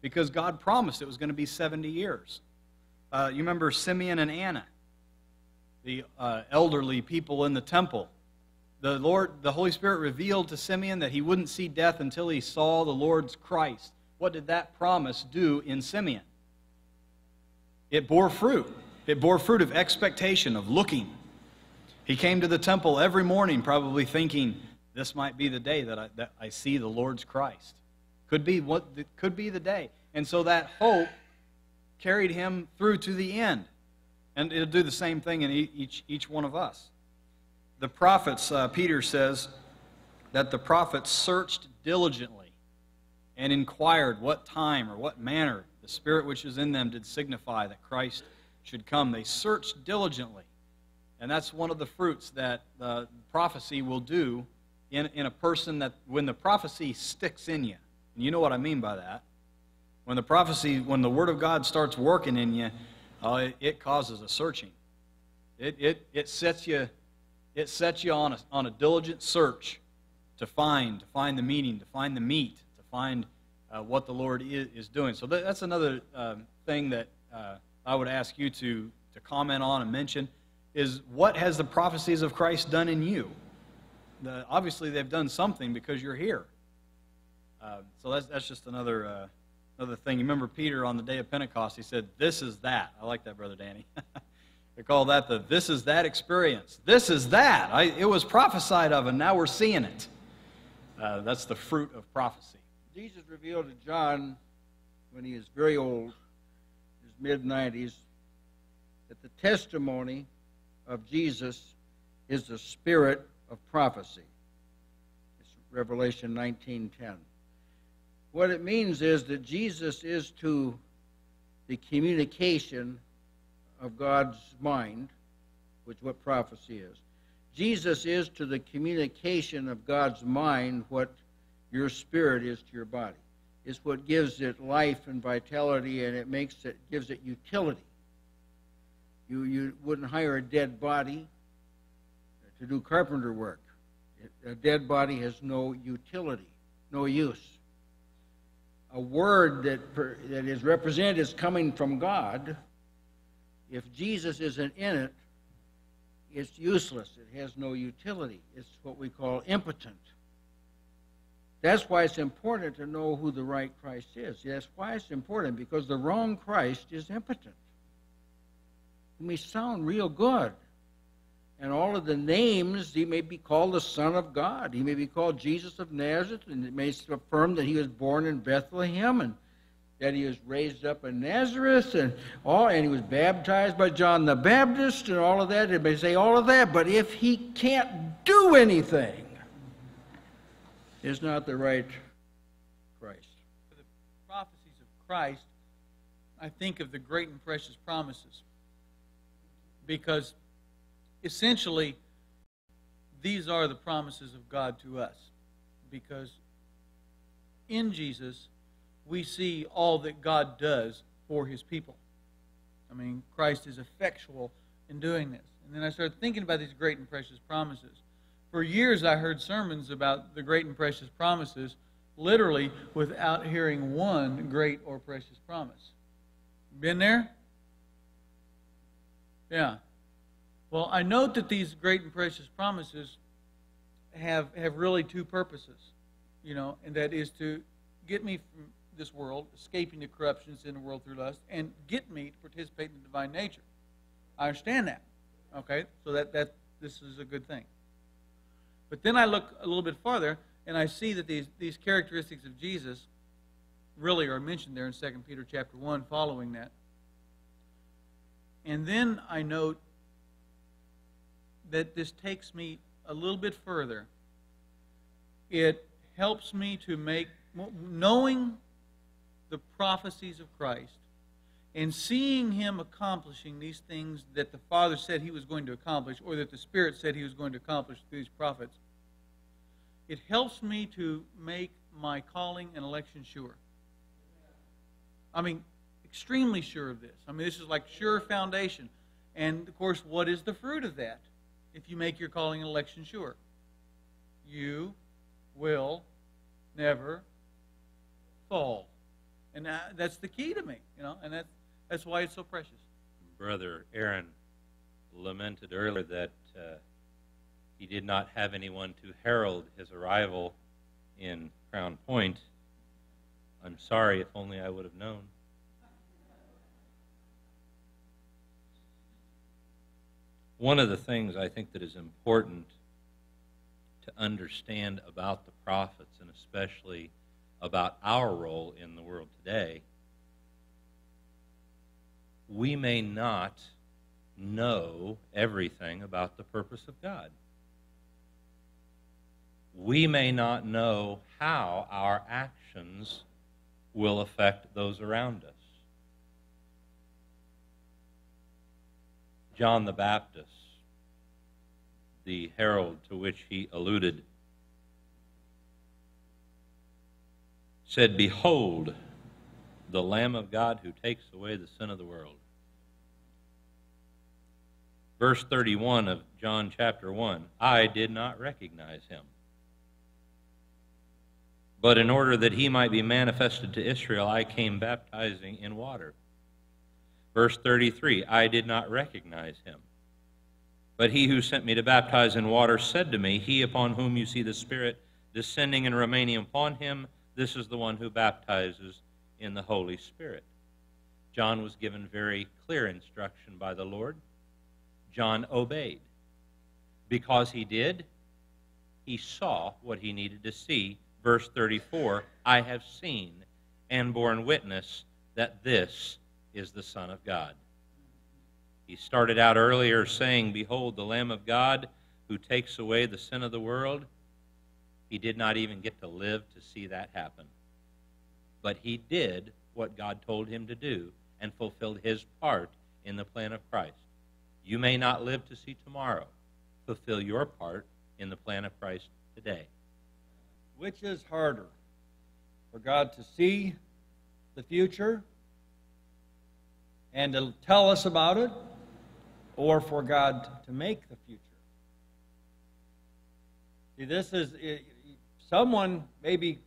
because God promised it was going to be seventy years. Uh, you remember Simeon and Anna, the uh, elderly people in the temple. The Lord, the Holy Spirit revealed to Simeon that he wouldn't see death until he saw the Lord's Christ. What did that promise do in Simeon? It bore fruit. It bore fruit of expectation, of looking. He came to the temple every morning probably thinking, this might be the day that I, that I see the Lord's Christ. Could be, what, could be the day. And so that hope carried him through to the end. And it'll do the same thing in each, each one of us. The prophets, uh, Peter says, that the prophets searched diligently and inquired what time or what manner the Spirit which is in them did signify that Christ should come. They searched diligently. And that's one of the fruits that uh, prophecy will do in, in a person, that when the prophecy sticks in you, and you know what I mean by that, when the prophecy, when the Word of God starts working in you, uh, it, it causes a searching. It, it, it sets you... It sets you on a, on a diligent search to find, to find the meaning, to find the meat, to find uh, what the Lord is, is doing. So that, that's another um, thing that uh, I would ask you to, to comment on and mention is, what has the prophecies of Christ done in you? The, obviously, they've done something because you're here. Uh, so that's, that's just another, uh, another thing. You remember Peter on the day of Pentecost, he said, this is that. I like that, Brother Danny. They call that the this is that experience. This is that. I, it was prophesied of, and now we're seeing it. Uh, that's the fruit of prophecy. Jesus revealed to John when he was very old, his mid nineties, that the testimony of Jesus is the spirit of prophecy. It's Revelation nineteen ten. What it means is that Jesus is to the communication of God's mind, which what prophecy is. Jesus is to the communication of God's mind what your spirit is to your body. It's what gives it life and vitality, and it makes it, gives it utility. You, you wouldn't hire a dead body to do carpenter work. A dead body has no utility, no use. A word that, per, that is represented as coming from God, if Jesus isn't in it, it's useless. It has no utility. It's what we call impotent. That's why it's important to know who the right Christ is. That's why it's important, because the wrong Christ is impotent. And we sound real good. And all of the names, he may be called the Son of God. He may be called Jesus of Nazareth, and it may affirm that he was born in Bethlehem, and that he was raised up in Nazareth, and all, and he was baptized by John the Baptist, and all of that. They may say all of that, but if he can't do anything, it's not the right Christ. For the prophecies of Christ, I think of the great and precious promises, because essentially these are the promises of God to us, because in Jesus we see all that God does for his people. I mean, Christ is effectual in doing this. And then I started thinking about these great and precious promises. For years I heard sermons about the great and precious promises, literally without hearing one great or precious promise. Been there? Yeah. Well, I note that these great and precious promises have have really two purposes, you know, and that is to get me from this world, escaping the corruptions in the world through lust, and get me to participate in the divine nature. I understand that. Okay, so that, that this is a good thing. But then I look a little bit farther, and I see that these, these characteristics of Jesus really are mentioned there in Second Peter chapter one following that. And then I note that this takes me a little bit further. It helps me to make, knowing the prophecies of Christ and seeing him accomplishing these things that the Father said he was going to accomplish, or that the Spirit said he was going to accomplish through these prophets, it helps me to make my calling and election sure. I mean, extremely sure of this. I mean, this is like sure foundation. And, of course, what is the fruit of that? If you make your calling and election sure, you will never fall. And I, that's the key to me, you know, and that's, that's why it's so precious. Brother Aaron lamented earlier that uh, he did not have anyone to herald his arrival in Crown Point. I'm sorry, if only I would have known. One of the things I think that is important to understand about the prophets, and especially about our role in the world today, we may not know everything about the purpose of God. We may not know how our actions will affect those around us. John the Baptist, the herald to which he alluded, said, "Behold, the Lamb of God who takes away the sin of the world." Verse thirty-one of John chapter one, "I did not recognize him, but in order that he might be manifested to Israel, I came baptizing in water." Verse thirty-three, "I did not recognize him, but he who sent me to baptize in water said to me, he upon whom you see the Spirit descending and remaining upon him, this is the one who baptizes in the Holy Spirit." John was given very clear instruction by the Lord. John obeyed. Because he did, he saw what he needed to see. Verse thirty-four, "I have seen and borne witness that this is the Son of God." He started out earlier saying, "Behold, the Lamb of God who takes away the sin of the world." He did not even get to live to see that happen. But he did what God told him to do and fulfilled his part in the plan of Christ. You may not live to see tomorrow. Fulfill your part in the plan of Christ today. Which is harder, for God to see the future and to tell us about it, or for God to make the future? See, this is, someone maybe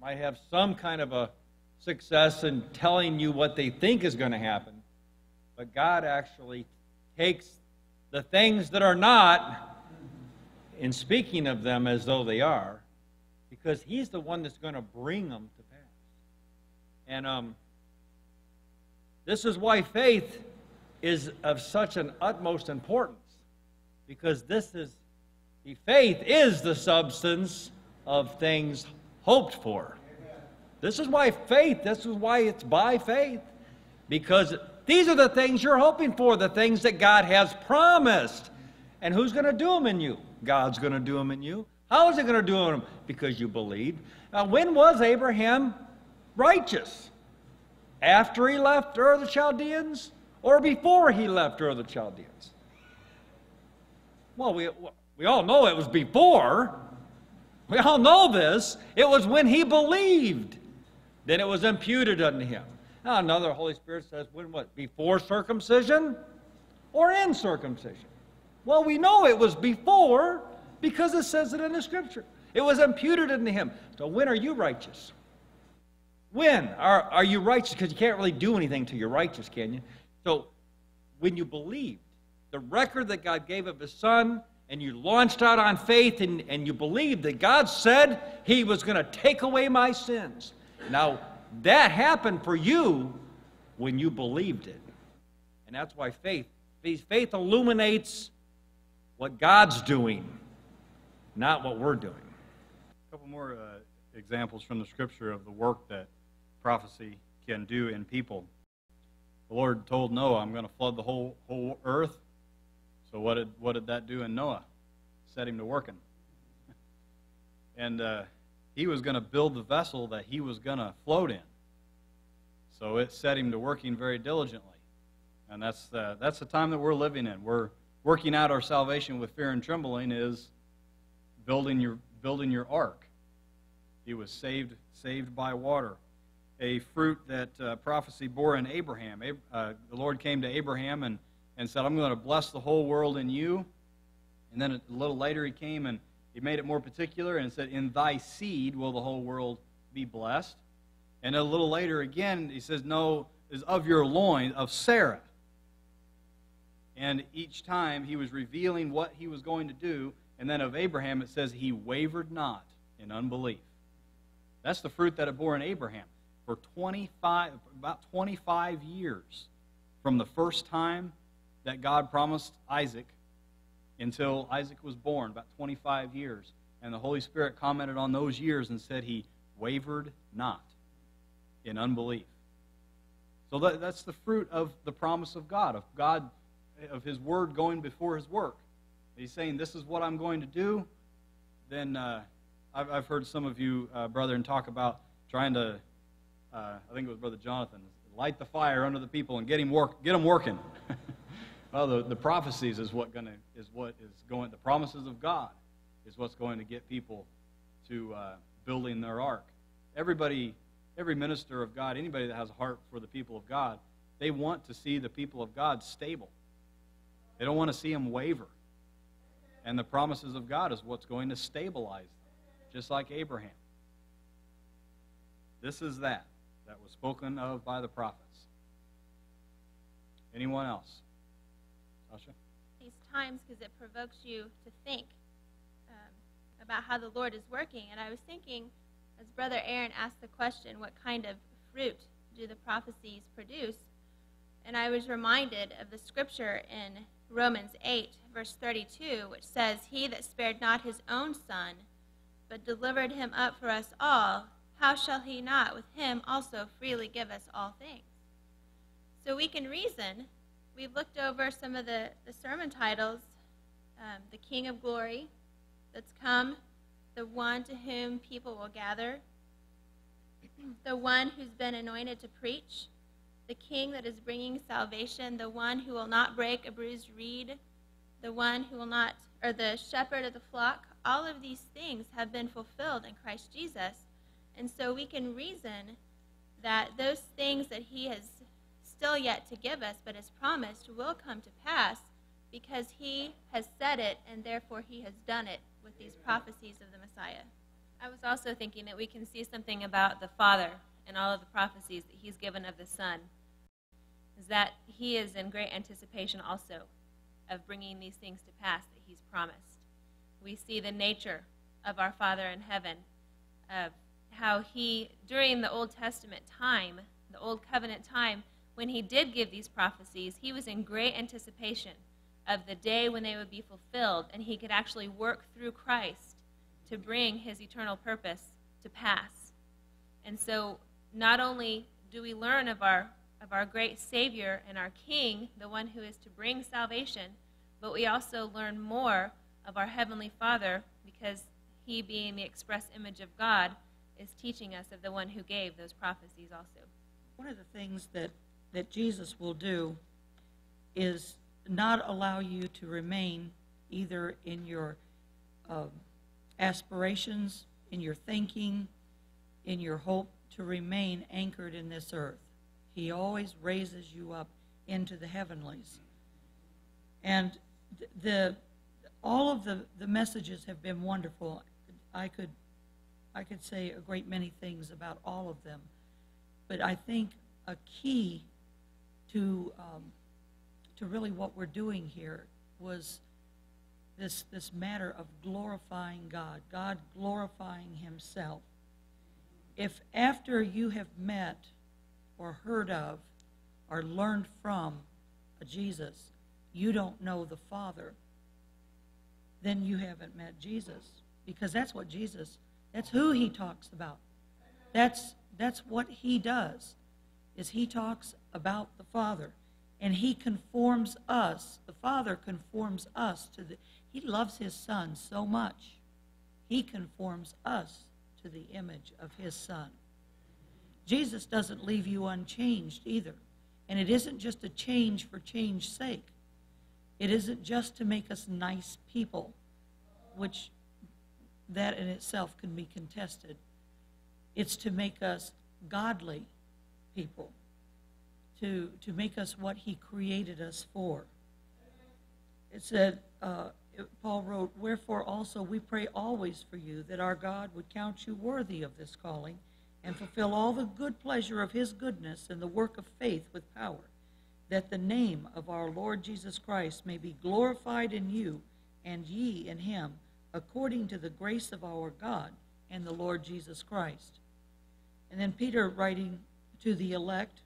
might have some kind of a success in telling you what they think is going to happen, but God actually takes the things that are not in speaking of them as though they are, because he's the one that's going to bring them to pass. And um, this is why faith is of such an utmost importance, because this is, the faith is the substance of things hoped for. Amen. This is why faith, this is why it's by faith, because these are the things you're hoping for, the things that God has promised. And who's going to do them in you? God's going to do them in you. How is he going to do them? Because you believe. Now, when was Abraham righteous? After he left Ur of the Chaldeans, or before he left Ur of the Chaldeans? Well, we... We all know it was before. We all know this. It was when he believed. Then it was imputed unto him. Now another, the Holy Spirit says, when what? Before circumcision or in circumcision? Well, we know it was before, because it says it in the Scripture. It was imputed into him. So when are you righteous? When are, are you righteous? Because you can't really do anything till you're righteous, can you? So when you believed, the record that God gave of his son, and you launched out on faith, and, and you believed that God said he was going to take away my sins. Now, that happened for you when you believed it. And that's why faith, faith illuminates what God's doing, not what we're doing. A couple more uh, examples from the Scripture of the work that prophecy can do in people. The Lord told Noah, I'm going to flood the whole, whole earth. So what did, what did that do in Noah? Set him to working. And uh, he was going to build the vessel that he was going to float in. So it set him to working very diligently. And that's the, that's the time that we're living in. We're working out our salvation with fear and trembling is building your, building your ark. He was saved, saved by water. A fruit that uh, prophecy bore in Abraham. Ab uh, the Lord came to Abraham and and said, I'm going to bless the whole world in you. And then a little later he came and he made it more particular and said, in thy seed will the whole world be blessed. And a little later again he says, no, is of your loins, of Sarah. And each time he was revealing what he was going to do. And then of Abraham it says, he wavered not in unbelief. That's the fruit that it bore in Abraham. For twenty-five, about twenty-five years from the first time that God promised Isaac until Isaac was born, about twenty-five years. And the Holy Spirit commented on those years and said he wavered not in unbelief. So that, that's the fruit of the promise of God, of God, of his word going before his work. He's saying, this is what I'm going to do. Then uh, I've, I've heard some of you, uh, brethren, talk about trying to, uh, I think it was Brother Jonathan, light the fire under the people and get him work, get him working. Well, the, the prophecies is what gonna is what is going. The promises of God is what's going to get people to uh, building their ark. Everybody, every minister of God, anybody that has a heart for the people of God, they want to see the people of God stable. They don't want to see them waver. And the promises of God is what's going to stabilize them, just like Abraham. This is that that was spoken of by the prophets. Anyone else? These times, because it provokes you to think um, about how the Lord is working. And I was thinking, as Brother Aaron asked the question, what kind of fruit do the prophecies produce? And I was reminded of the scripture in Romans eight, verse thirty-two, which says, he that spared not his own son, but delivered him up for us all, how shall he not with him also freely give us all things? So we can reason. We've looked over some of the, the sermon titles, um, the King of Glory that's come, the one to whom people will gather, the one who's been anointed to preach, the King that is bringing salvation, the one who will not break a bruised reed, the one who will not, or the shepherd of the flock. All of these things have been fulfilled in Christ Jesus. And so we can reason that those things that he has still yet to give us, but is promised, will come to pass because he has said it, and therefore he has done it with these prophecies of the Messiah. I was also thinking that we can see something about the Father and all of the prophecies that he's given of the Son, is that he is in great anticipation also of bringing these things to pass that he's promised. We see the nature of our Father in heaven, of how he, during the Old Testament time, the Old Covenant time, when he did give these prophecies, he was in great anticipation of the day when they would be fulfilled, and he could actually work through Christ to bring his eternal purpose to pass. And so not only do we learn of our, of our great Savior and our King, the one who is to bring salvation, but we also learn more of our Heavenly Father, because he, being the express image of God, is teaching us of the one who gave those prophecies also. One of the things that that Jesus will do is not allow you to remain either in your uh, aspirations, in your thinking, in your hope, to remain anchored in this earth. He always raises you up into the heavenlies. And the, all of the, the messages have been wonderful. I could, I could say a great many things about all of them. But I think a key to, um, to really what we're doing here was this, this matter of glorifying God, God glorifying himself. If after you have met or heard of or learned from a Jesus, you don't know the Father, then you haven't met Jesus, because that's what Jesus, that's who he talks about. That's, that's what he does, is he talks about the Father, and he conforms us, the Father conforms us to the, he loves his Son so much, he conforms us to the image of his Son. Jesus doesn't leave you unchanged either, and it isn't just a change for change's sake. It isn't just to make us nice people, which that in itself can be contested. It's to make us godly people, to, to make us what he created us for. It said, uh, Paul wrote, "Wherefore also we pray always for you, that our God would count you worthy of this calling, and fulfill all the good pleasure of his goodness and the work of faith with power, that the name of our Lord Jesus Christ may be glorified in you, and ye in him, according to the grace of our God and the Lord Jesus Christ." And then Peter, writing to the elect,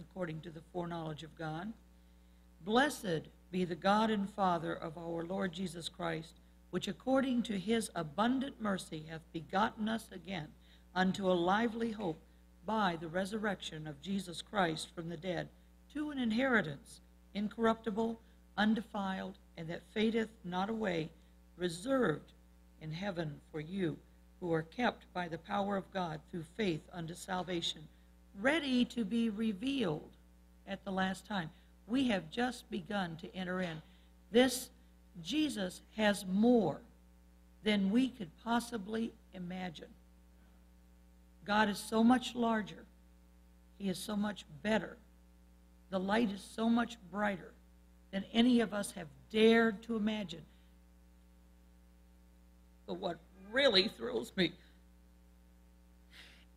according to the foreknowledge of God, "Blessed be the God and Father of our Lord Jesus Christ, which according to his abundant mercy hath begotten us again unto a lively hope by the resurrection of Jesus Christ from the dead, to an inheritance incorruptible, undefiled, and that fadeth not away, reserved in heaven for you, who are kept by the power of God through faith unto salvation, ready to be revealed at the last time." We have just begun to enter in. This Jesus has more than we could possibly imagine. God is so much larger. He is so much better. The light is so much brighter than any of us have dared to imagine. But what really thrills me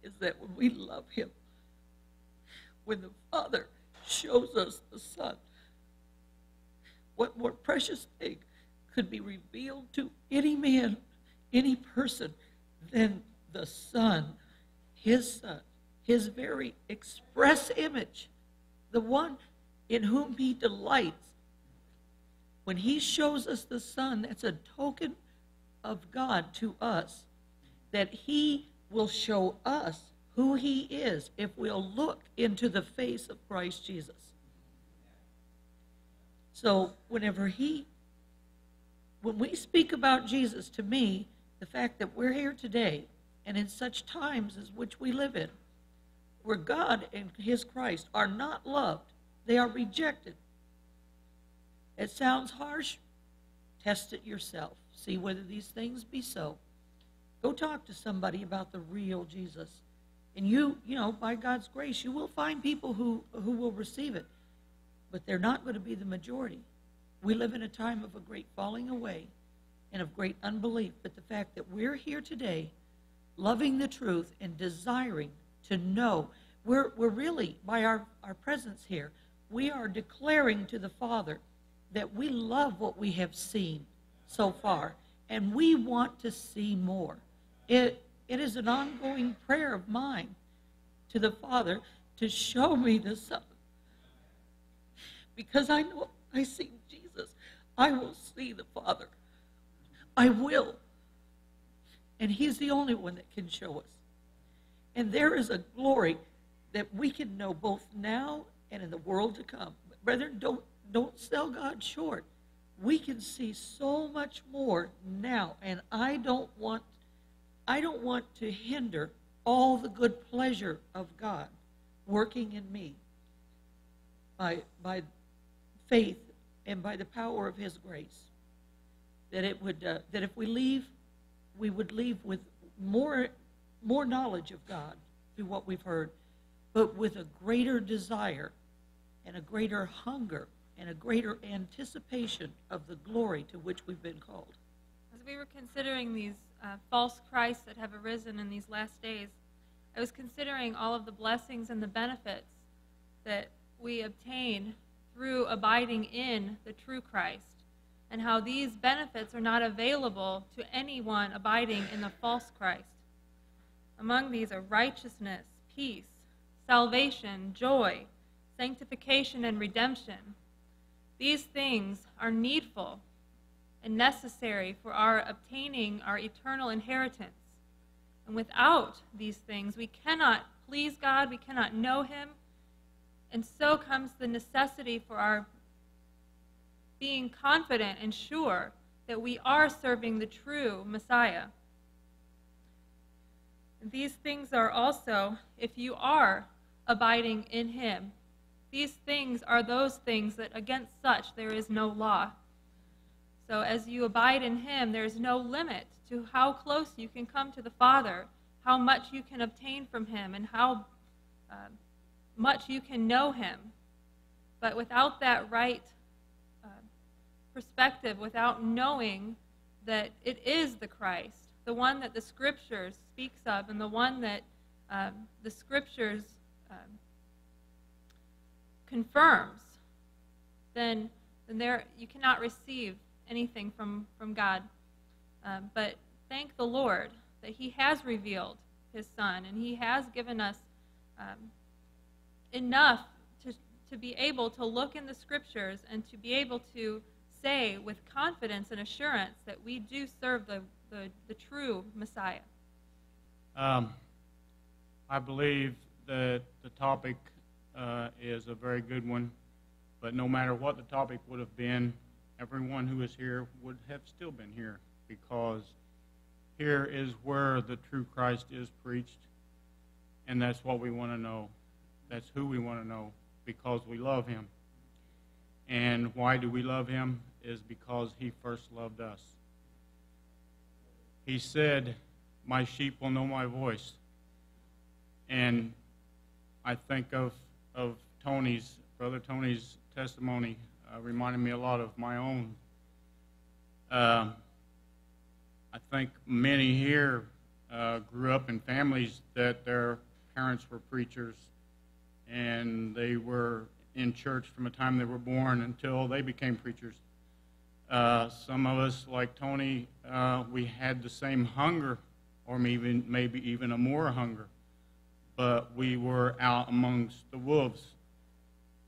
is that when we love him, when the Father shows us the Son, what more precious thing could be revealed to any man, any person, than the Son, his Son, his very express image, the one in whom he delights. When he shows us the Son, that's a token of God to us, that he will show us who he is if we'll look into the face of Christ Jesus. So whenever he, when we speak about Jesus, to me, the fact that we're here today and in such times as which we live in, where God and his Christ are not loved, they are rejected. It sounds harsh. Test it yourself. See whether these things be so. Go talk to somebody about the real Jesus. And you, you know, by God's grace, you will find people who, who will receive it. But they're not going to be the majority. We live in a time of a great falling away and of great unbelief. But the fact that we're here today, loving the truth and desiring to know, we're, we're really, by our, our presence here, we are declaring to the Father that we love what we have seen so far, and we want to see more. It, it is an ongoing prayer of mine to the Father to show me the Son. Because I know if I see Jesus, I will see the Father. I will. And he's the only one that can show us. And there is a glory that we can know both now and in the world to come. But brethren, don't, don't sell God short. We can see so much more now, and I don't want, I don't want to hinder all the good pleasure of God working in me by, by faith and by the power of his grace. That it would, uh, that if we leave, we would leave with more more knowledge of God through what we've heard, but with a greater desire and a greater hunger and a greater anticipation of the glory to which we've been called. As we were considering these uh, false Christs that have arisen in these last days, I was considering all of the blessings and the benefits that we obtain through abiding in the true Christ, and how these benefits are not available to anyone abiding in the false Christ. Among these are righteousness, peace, salvation, joy, sanctification, and redemption. These things are needful and necessary for our obtaining our eternal inheritance. And without these things, we cannot please God, we cannot know Him, and so comes the necessity for our being confident and sure that we are serving the true Messiah. These things are also, if you are abiding in Him, these things are those things that against such there is no law. So as you abide in Him, there is no limit to how close you can come to the Father, how much you can obtain from Him, and how uh, much you can know Him. But without that right uh, perspective, without knowing that it is the Christ, the one that the Scriptures speaks of, and the one that um, the Scriptures um, confirms, then, then there you cannot receive anything from, from God. Um, but thank the Lord that He has revealed His Son, and He has given us um, enough to, to be able to look in the Scriptures and to be able to say with confidence and assurance that we do serve the, the, the true Messiah. Um, I believe that the topic uh, is a very good one, but no matter what the topic would have been, everyone who is here would have still been here, because here is where the true Christ is preached, and that's what we want to know. That's who we want to know, because we love Him. And why do we love Him? Is because He first loved us. He said, "My sheep will know my voice." And I think of, of Tony's, Brother Tony's testimony uh, reminded me a lot of my own. Uh, I think many here uh, grew up in families that their parents were preachers, and they were in church from the time they were born until they became preachers. Uh, some of us, like Tony, uh, we had the same hunger, or maybe, maybe even a more hunger, but we were out amongst the wolves,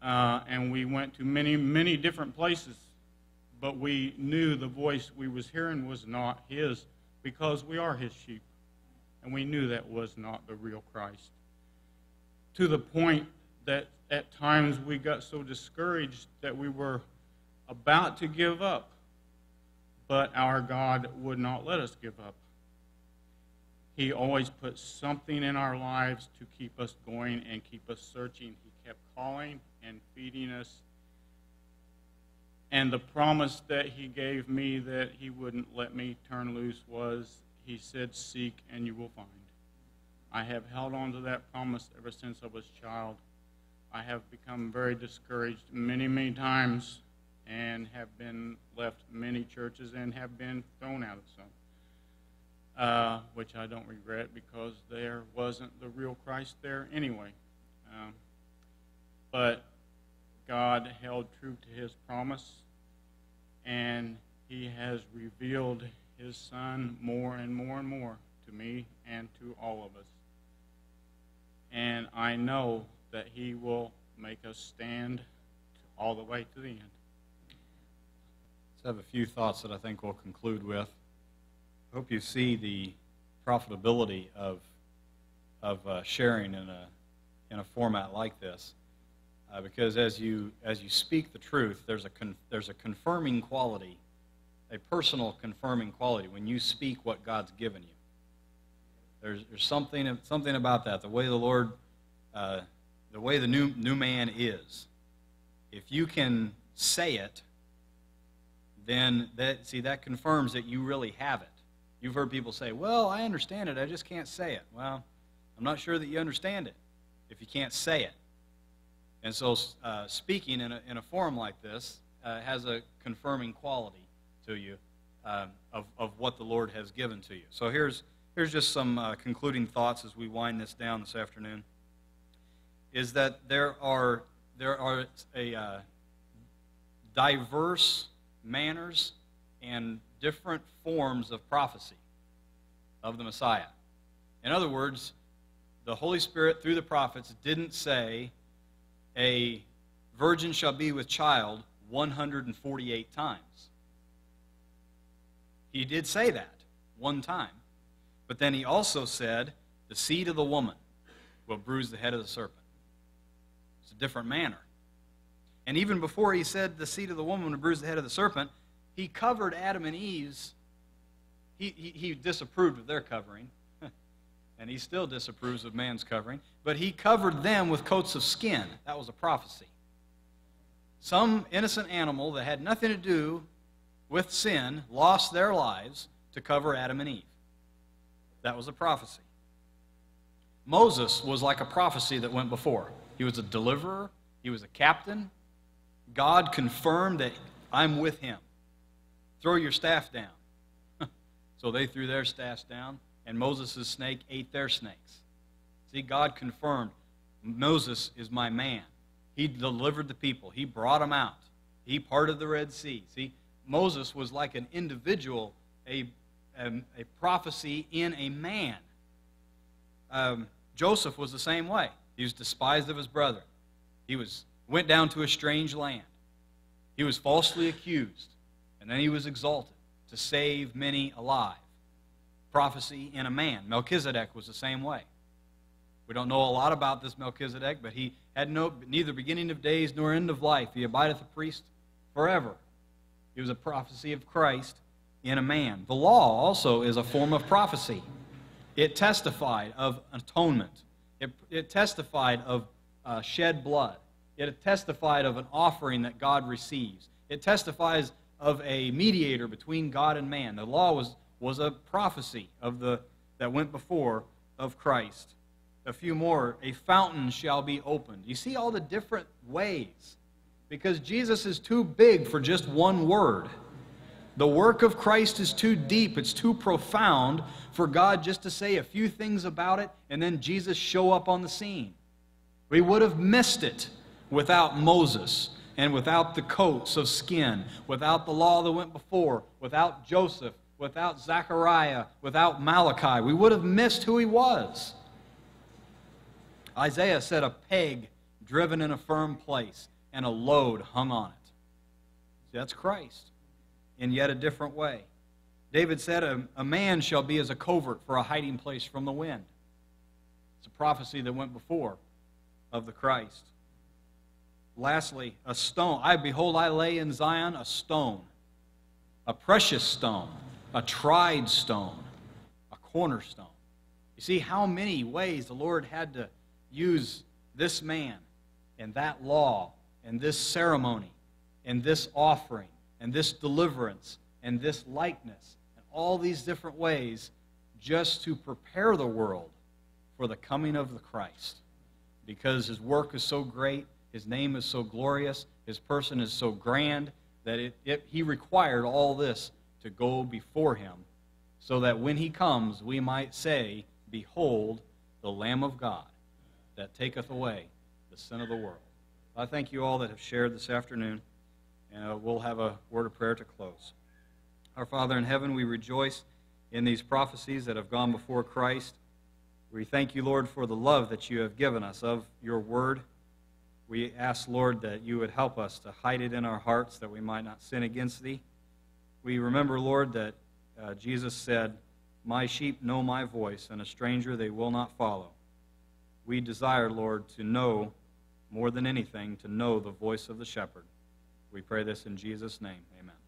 uh, and we went to many, many different places, but we knew the voice we was hearing was not His, because we are His sheep, and we knew that was not the real Christ. To the point that at times we got so discouraged that we were about to give up, but our God would not let us give up. He always put something in our lives to keep us going and keep us searching. He kept calling and feeding us. And the promise that He gave me that He wouldn't let me turn loose was, He said, "Seek and you will find." I have held on to that promise ever since I was a child. I have become very discouraged many, many times, and have been left many churches, and have been thrown out of some, uh, which I don't regret, because there wasn't the real Christ there anyway. Um, but God held true to His promise, and He has revealed His Son more and more and more to me and to all of us. And I know that He will make us stand all the way to the end. Let's have a few thoughts that I think we'll conclude with. I hope you see the profitability of, of uh, sharing in a, in a format like this, uh, because as you, as you speak the truth, there's a, con there's a confirming quality, a personal confirming quality when you speak what God's given you. There's, there's something, something about that, the way the Lord, uh, the way the new, new man is. If you can say it, then that, see, that confirms that you really have it. You've heard people say, "Well, I understand it, I just can't say it." Well, I'm not sure that you understand it if you can't say it. And so uh, speaking in a, in a forum like this uh, has a confirming quality to you um, of, of what the Lord has given to you. So here's, here's just some uh, concluding thoughts as we wind this down this afternoon, is that there are, there are a uh, diverse manners and different forms of prophecy of the Messiah. In other words, the Holy Spirit through the prophets didn't say, a virgin shall be with child one hundred forty-eight times. He did say that one time. But then he also said, the seed of the woman will bruise the head of the serpent. It's a different manner. And even before he said, the seed of the woman will bruise the head of the serpent, he covered Adam and Eve's, he, he, he disapproved of their covering. And he still disapproves of man's covering. But he covered them with coats of skin. That was a prophecy. Some innocent animal that had nothing to do with sin lost their lives to cover Adam and Eve. That was a prophecy. Moses was like a prophecy that went before. He was a deliverer. He was a captain. God confirmed that I'm with him. Throw your staff down. So they threw their staffs down. And Moses' snake ate their snakes. See, God confirmed, Moses is my man. He delivered the people. He brought them out. He parted the Red Sea. See, Moses was like an individual, a, a, a prophecy in a man. Um, Joseph was the same way. He was despised of his brethren. He was, went down to a strange land. He was falsely accused, and then he was exalted to save many alive. Prophecy in a man. Melchizedek was the same way. We don't know a lot about this Melchizedek, but he had no neither beginning of days nor end of life. He abideth a priest forever. It was a prophecy of Christ in a man. The law also is a form of prophecy. It testified of atonement. It, it testified of uh, shed blood. It testified of an offering that God receives. It testifies of a mediator between God and man. The law was was a prophecy of the that went before of Christ. A few more, a fountain shall be opened. You see all the different ways, because Jesus is too big for just one word. The work of Christ is too deep, it's too profound for God just to say a few things about it and then Jesus show up on the scene. We would have missed it without Moses and without the coats of skin, without the law that went before, without Joseph, without Zechariah, without Malachi. We would have missed who he was. Isaiah said, a peg driven in a firm place and a load hung on it. That's Christ in yet a different way. David said, a, a man shall be as a covert for a hiding place from the wind. It's a prophecy that went before of the Christ. Lastly, a stone. I behold, I lay in Zion a stone, a precious stone, a tried stone, a cornerstone. You see how many ways the Lord had to use this man and that law and this ceremony and this offering and this deliverance and this likeness and all these different ways just to prepare the world for the coming of the Christ. Because his work is so great, his name is so glorious, his person is so grand that it, it, he required all this to go before him, so that when he comes, we might say, behold, the Lamb of God that taketh away the sin of the world. I thank you all that have shared this afternoon, and we'll have a word of prayer to close. Our Father in heaven, we rejoice in these prophecies that have gone before Christ. We thank you, Lord, for the love that you have given us of your word. We ask, Lord, that you would help us to hide it in our hearts that we might not sin against thee. We remember, Lord, that uh, Jesus said, my sheep know my voice, and a stranger they will not follow. We desire, Lord, to know, more than anything, to know the voice of the shepherd. We pray this in Jesus' name. Amen.